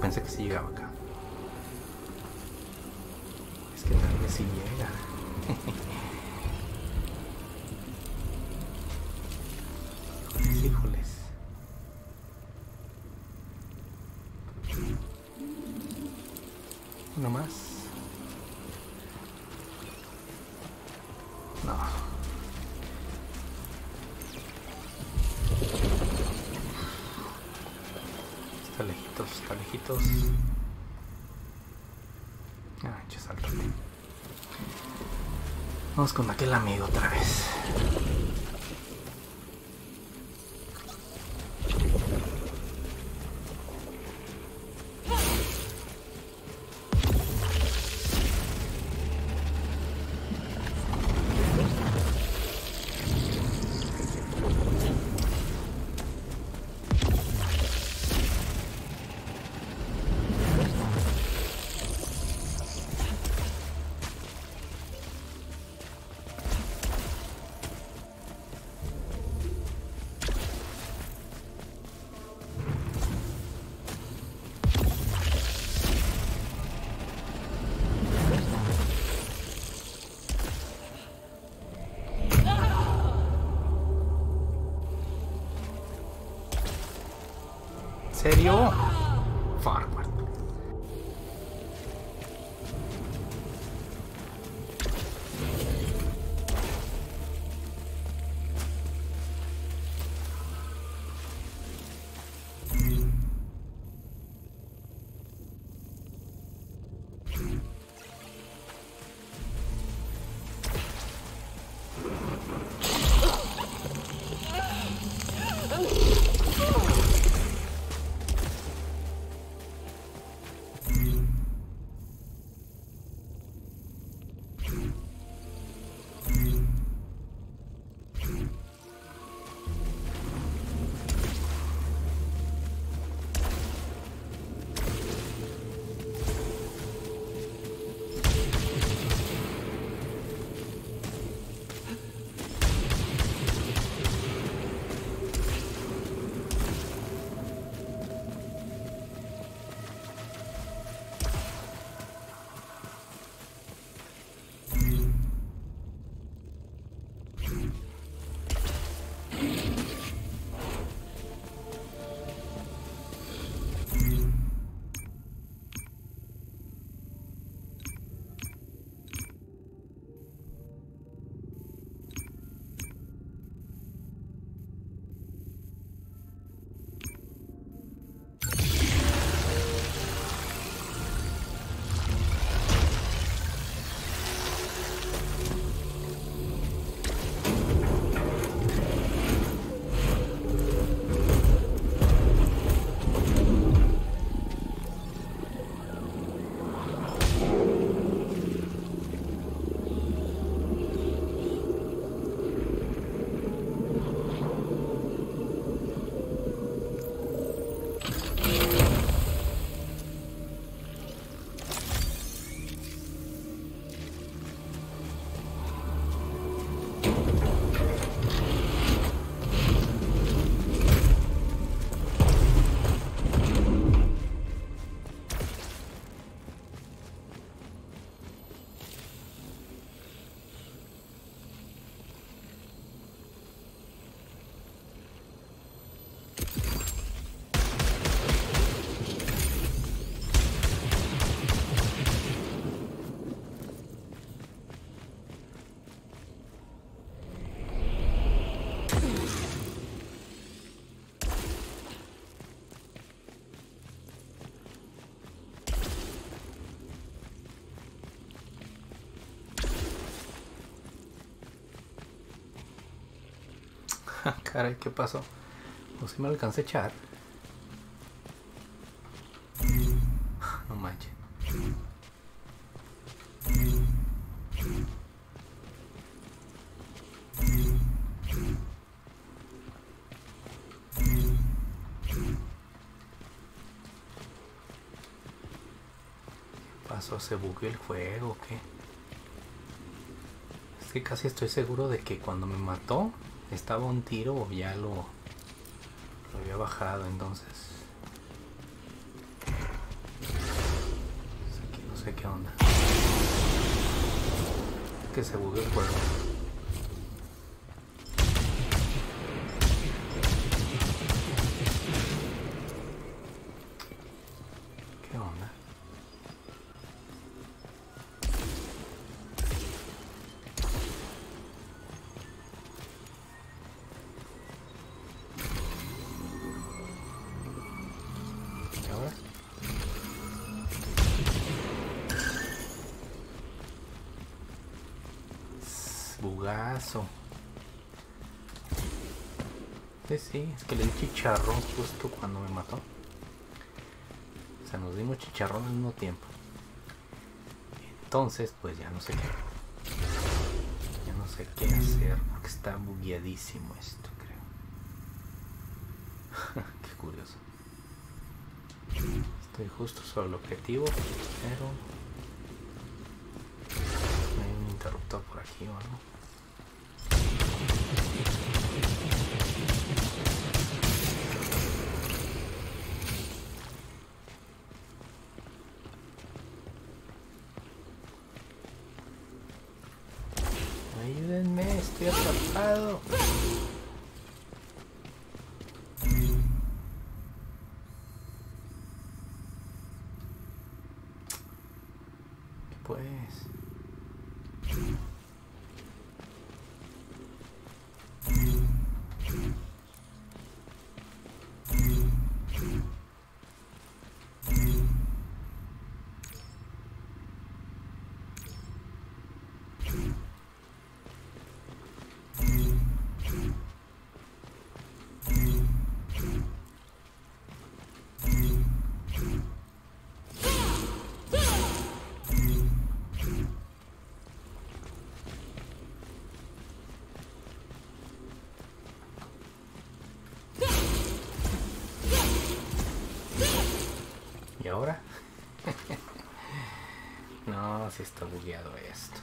Pensé que sí llegaba acá. Es que tal vez sí llega. Híjoles. Uno más. No. Está lejitos, está lejitos. Ah, che, sáltate. Vamos con aquel amigo otra vez. ¿En serio? Forward. Caray, ¿qué pasó? No sé si me alcancé a echar. No manches. ¿Qué pasó? ¿Se bugueó el juego o qué? Es que casi estoy seguro de que cuando me mató estaba un tiro o ya lo, lo había bajado, entonces aquí no sé qué onda. Es que se bugueó el juego. Bugazo. Sí, sí, es que le di chicharrón justo cuando me mató. O sea, nos dimos chicharrón al mismo tiempo. Entonces, pues ya no sé qué. Ya no sé qué hacer porque está bugueadísimo esto, creo. Qué curioso. Estoy justo sobre el objetivo, pero... interruptor por aquí o algo. Ayúdenme, estoy atrapado. Mm-hmm. si está bugueado esto.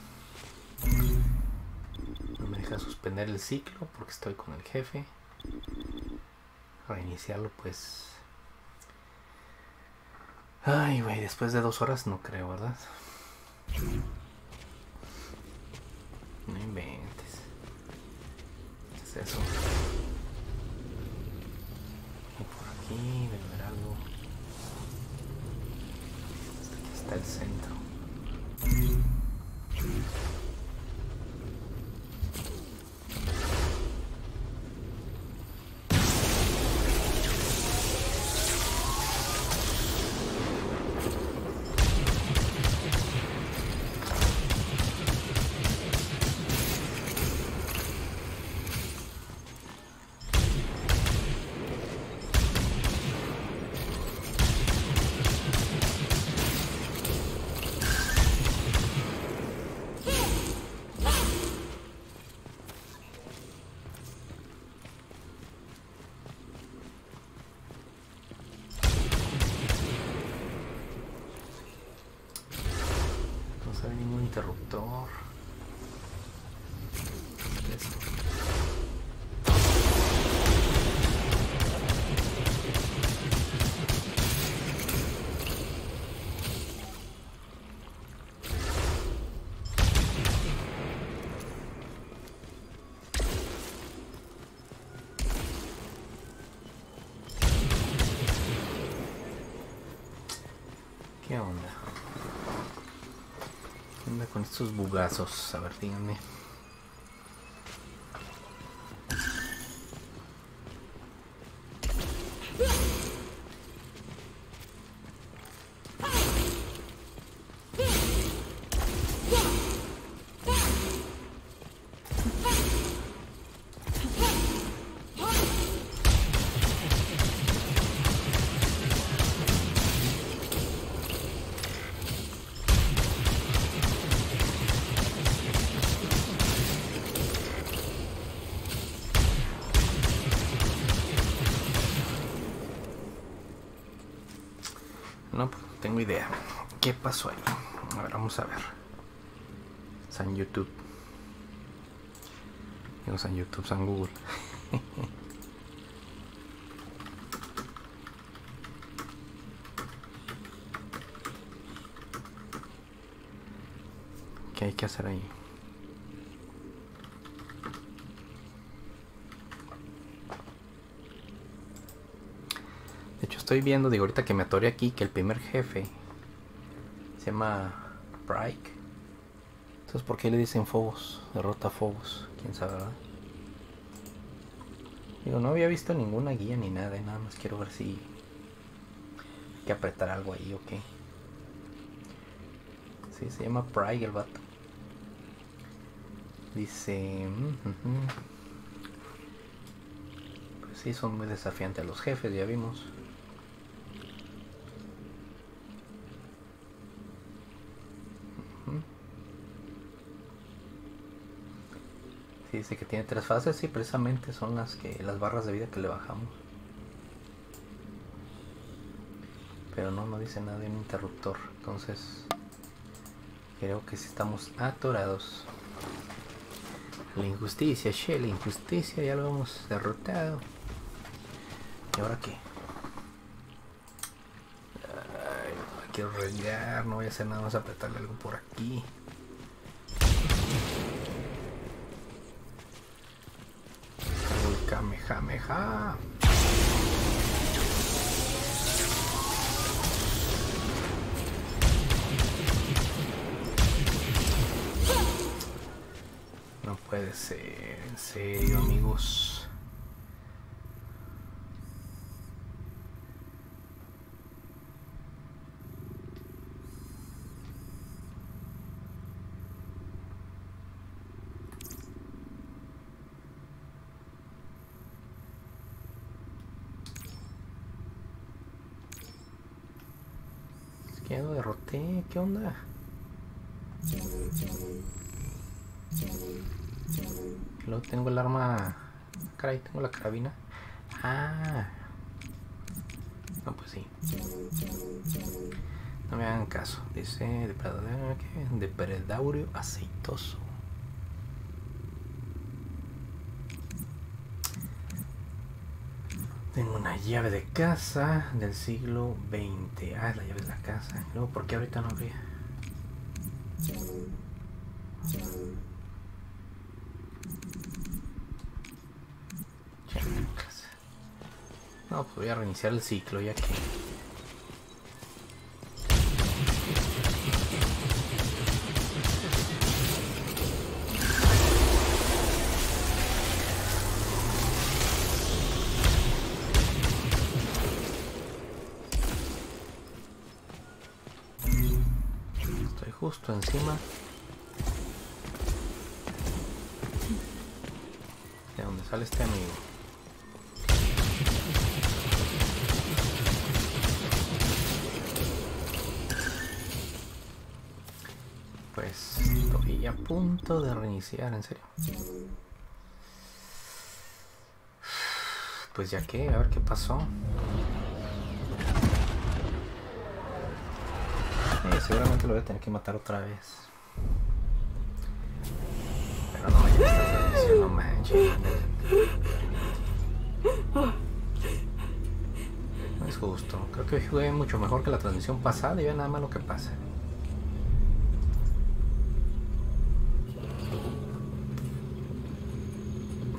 No me deja suspender el ciclo porque estoy con el jefe. Reiniciarlo, pues. Ay, güey, después de dos horas no creo, ¿verdad? No inventes. ¿Qué es eso? Y por aquí debe haber algo. Hasta aquí está el centro. ¿Qué onda? ¿Qué onda con estos bugazos? A ver, díganme. Idea. ¿Qué pasó ahí? A ver, vamos a ver. San YouTube. Digo San YouTube, San Google. ¿Qué hay que hacer ahí? Estoy viendo, digo, ahorita que me atoré aquí, que el primer jefe se llama Prike. Entonces, ¿por qué le dicen Phobos? Derrota Phobos. Quién sabe, ¿verdad? Digo, no había visto ninguna guía ni nada. Nada más quiero ver si hay que apretar algo ahí o qué. Sí, se llama Prike el vato. Dice... Mm, mm, mm. Pues sí, son muy desafiantes los jefes, ya vimos. Dice que tiene tres fases y precisamente son las que las barras de vida que le bajamos. Pero no, no dice nada de un interruptor. Entonces creo que sí estamos atorados. La injusticia, che, la injusticia, ya lo hemos derrotado. ¿Y ahora qué? Ay, no me quiero regar, no voy a hacer nada más apretarle algo por aquí. Kamehameha. No puede ser, en serio, amigos. Ya lo derroté, ¿qué onda? Luego tengo el arma... Caray, tengo la carabina. Ah. No, pues sí. No me hagan caso. Dice depredaurio aceitoso. Tengo una llave de casa del siglo veinte. Ah, es la llave de la casa. Luego, ¿por qué ahorita no abría? No, pues voy a reiniciar el ciclo ya que... Estoy justo encima de donde sale este amigo. A punto de reiniciar, en serio. Pues ya que, a ver qué pasó. Eh, seguramente lo voy a tener que matar otra vez. Pero no, ya está reiniciando, manches. No es justo. Creo que hoy jugué mucho mejor que la transmisión pasada y vean nada más lo que pasa.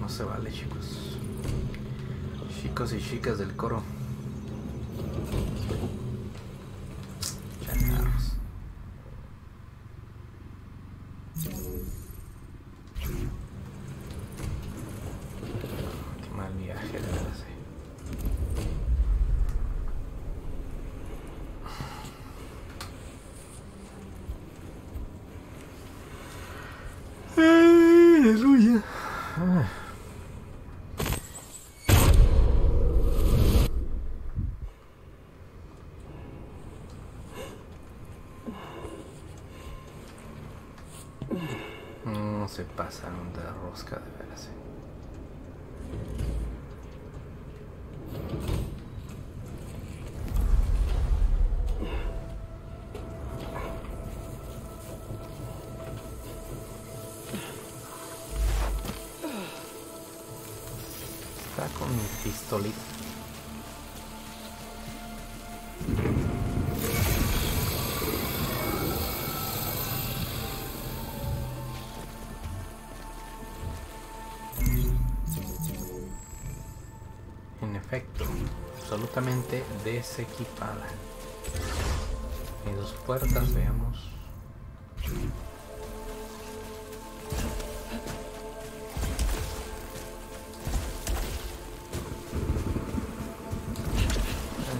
Se vale, chicos chicos y chicas del coro. Chacarros. Qué mal viaje, de verdad, sí. Aleluya. Ah. Se pasaron de rosca, de veras. Está con mi pistolita. Absolutamente desequipada. Hay dos puertas, veamos.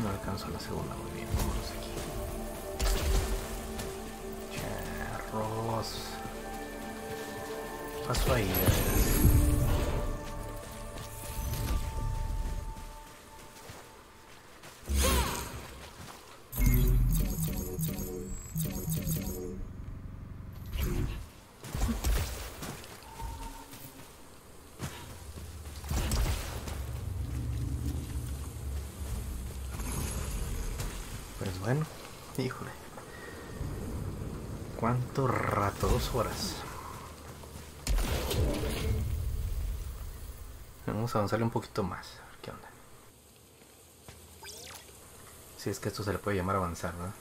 No alcanzo la segunda, muy bien, vámonos aquí. Charros. Paso ahí, ¿verdad? Bueno, híjole, cuánto rato, dos horas. Vamos a avanzarle un poquito más, a ver qué onda. Si es que esto se le puede llamar avanzar, ¿verdad?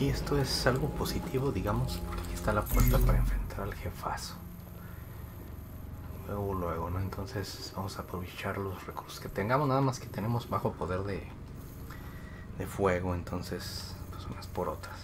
aquí esto es algo positivo, digamos, porque aquí está la puerta para enfrentar al jefazo. Luego, luego, ¿no? Entonces vamos a aprovechar los recursos que tengamos, nada más que tenemos bajo poder de, de fuego, entonces pues unas por otras.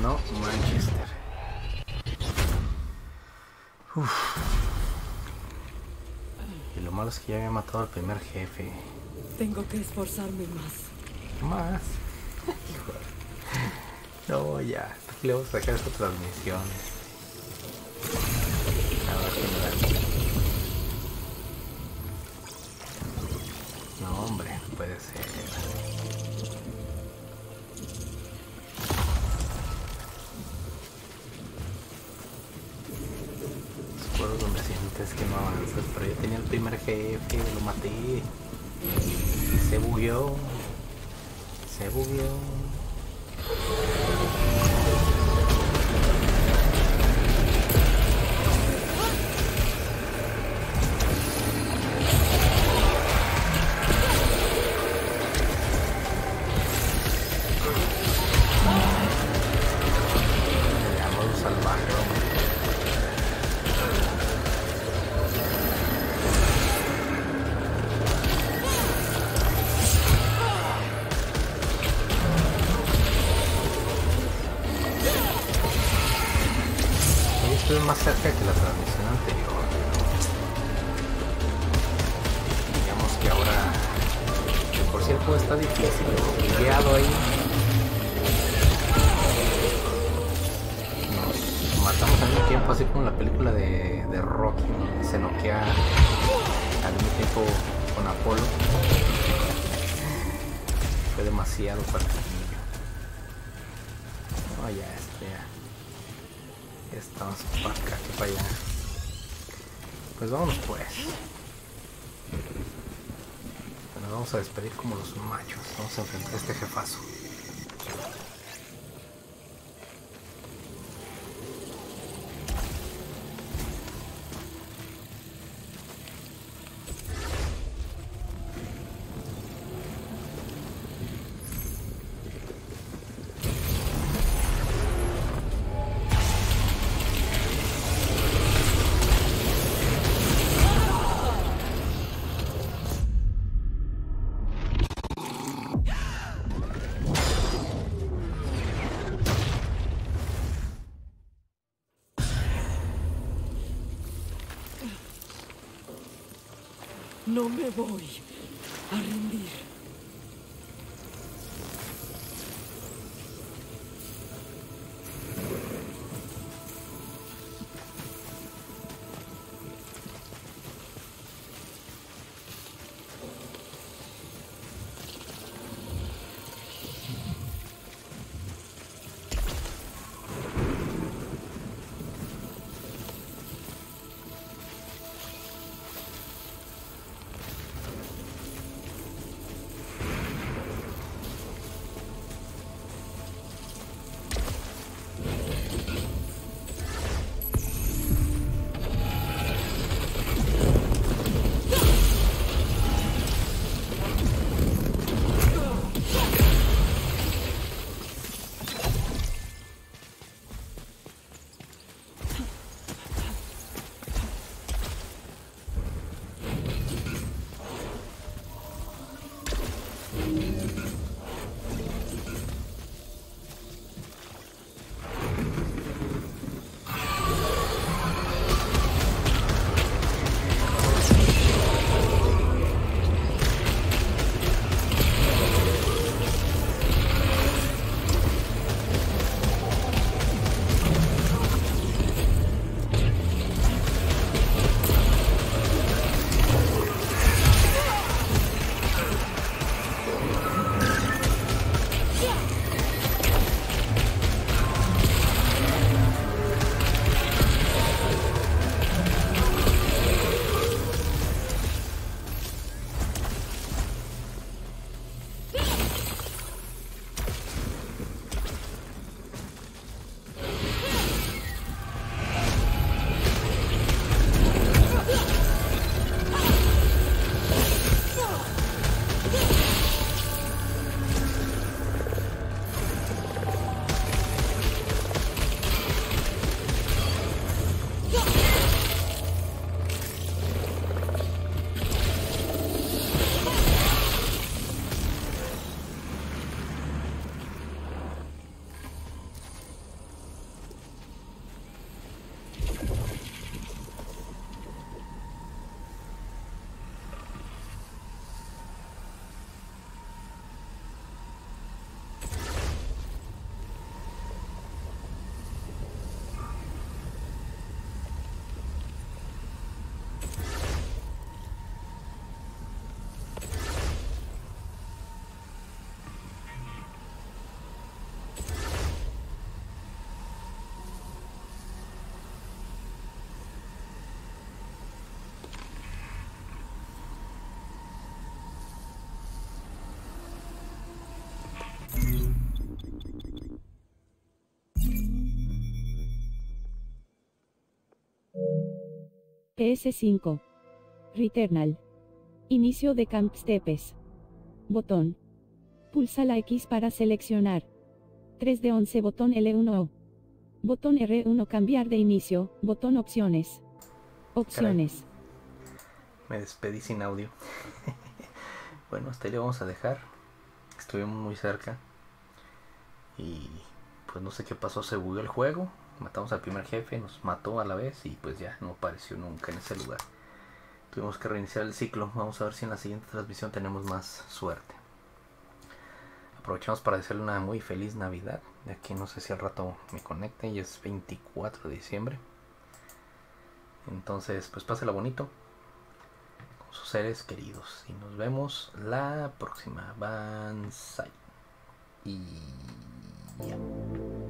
no Manchester. Uf. Y lo malo es que ya había matado al primer jefe. Tengo que esforzarme más. Más. No, ya. Hasta aquí le vamos a sacar esta transmisión. No, hombre, no puede ser. Recuerdo que me sientes que no avanzas, pero yo tenía el primer jefe, lo maté. Se bugueó. Se bugueó. Vamos a despedir como los machos. Vamos a enfrentar a este jefazo. No me voy a rendir. P S cinco. Returnal. Inicio de Cam Stepes. Botón. Pulsa la X para seleccionar. tres de once. Botón L uno O. Botón R uno. Cambiar de inicio. Botón opciones. Opciones. Caray, me despedí sin audio. Bueno, hasta ahí lo vamos a dejar. Estuvimos muy cerca. Y pues no sé qué pasó. Se bugueó el juego. Matamos al primer jefe. Nos mató a la vez. Y pues ya no apareció nunca en ese lugar. Tuvimos que reiniciar el ciclo. Vamos a ver si en la siguiente transmisión tenemos más suerte. Aprovechamos para decirle una muy feliz Navidad. De aquí no sé si al rato me conecte. Y es veinticuatro de diciembre. Entonces pues pásela bonito con sus seres queridos. Y nos vemos la próxima. Banzai. Y ya.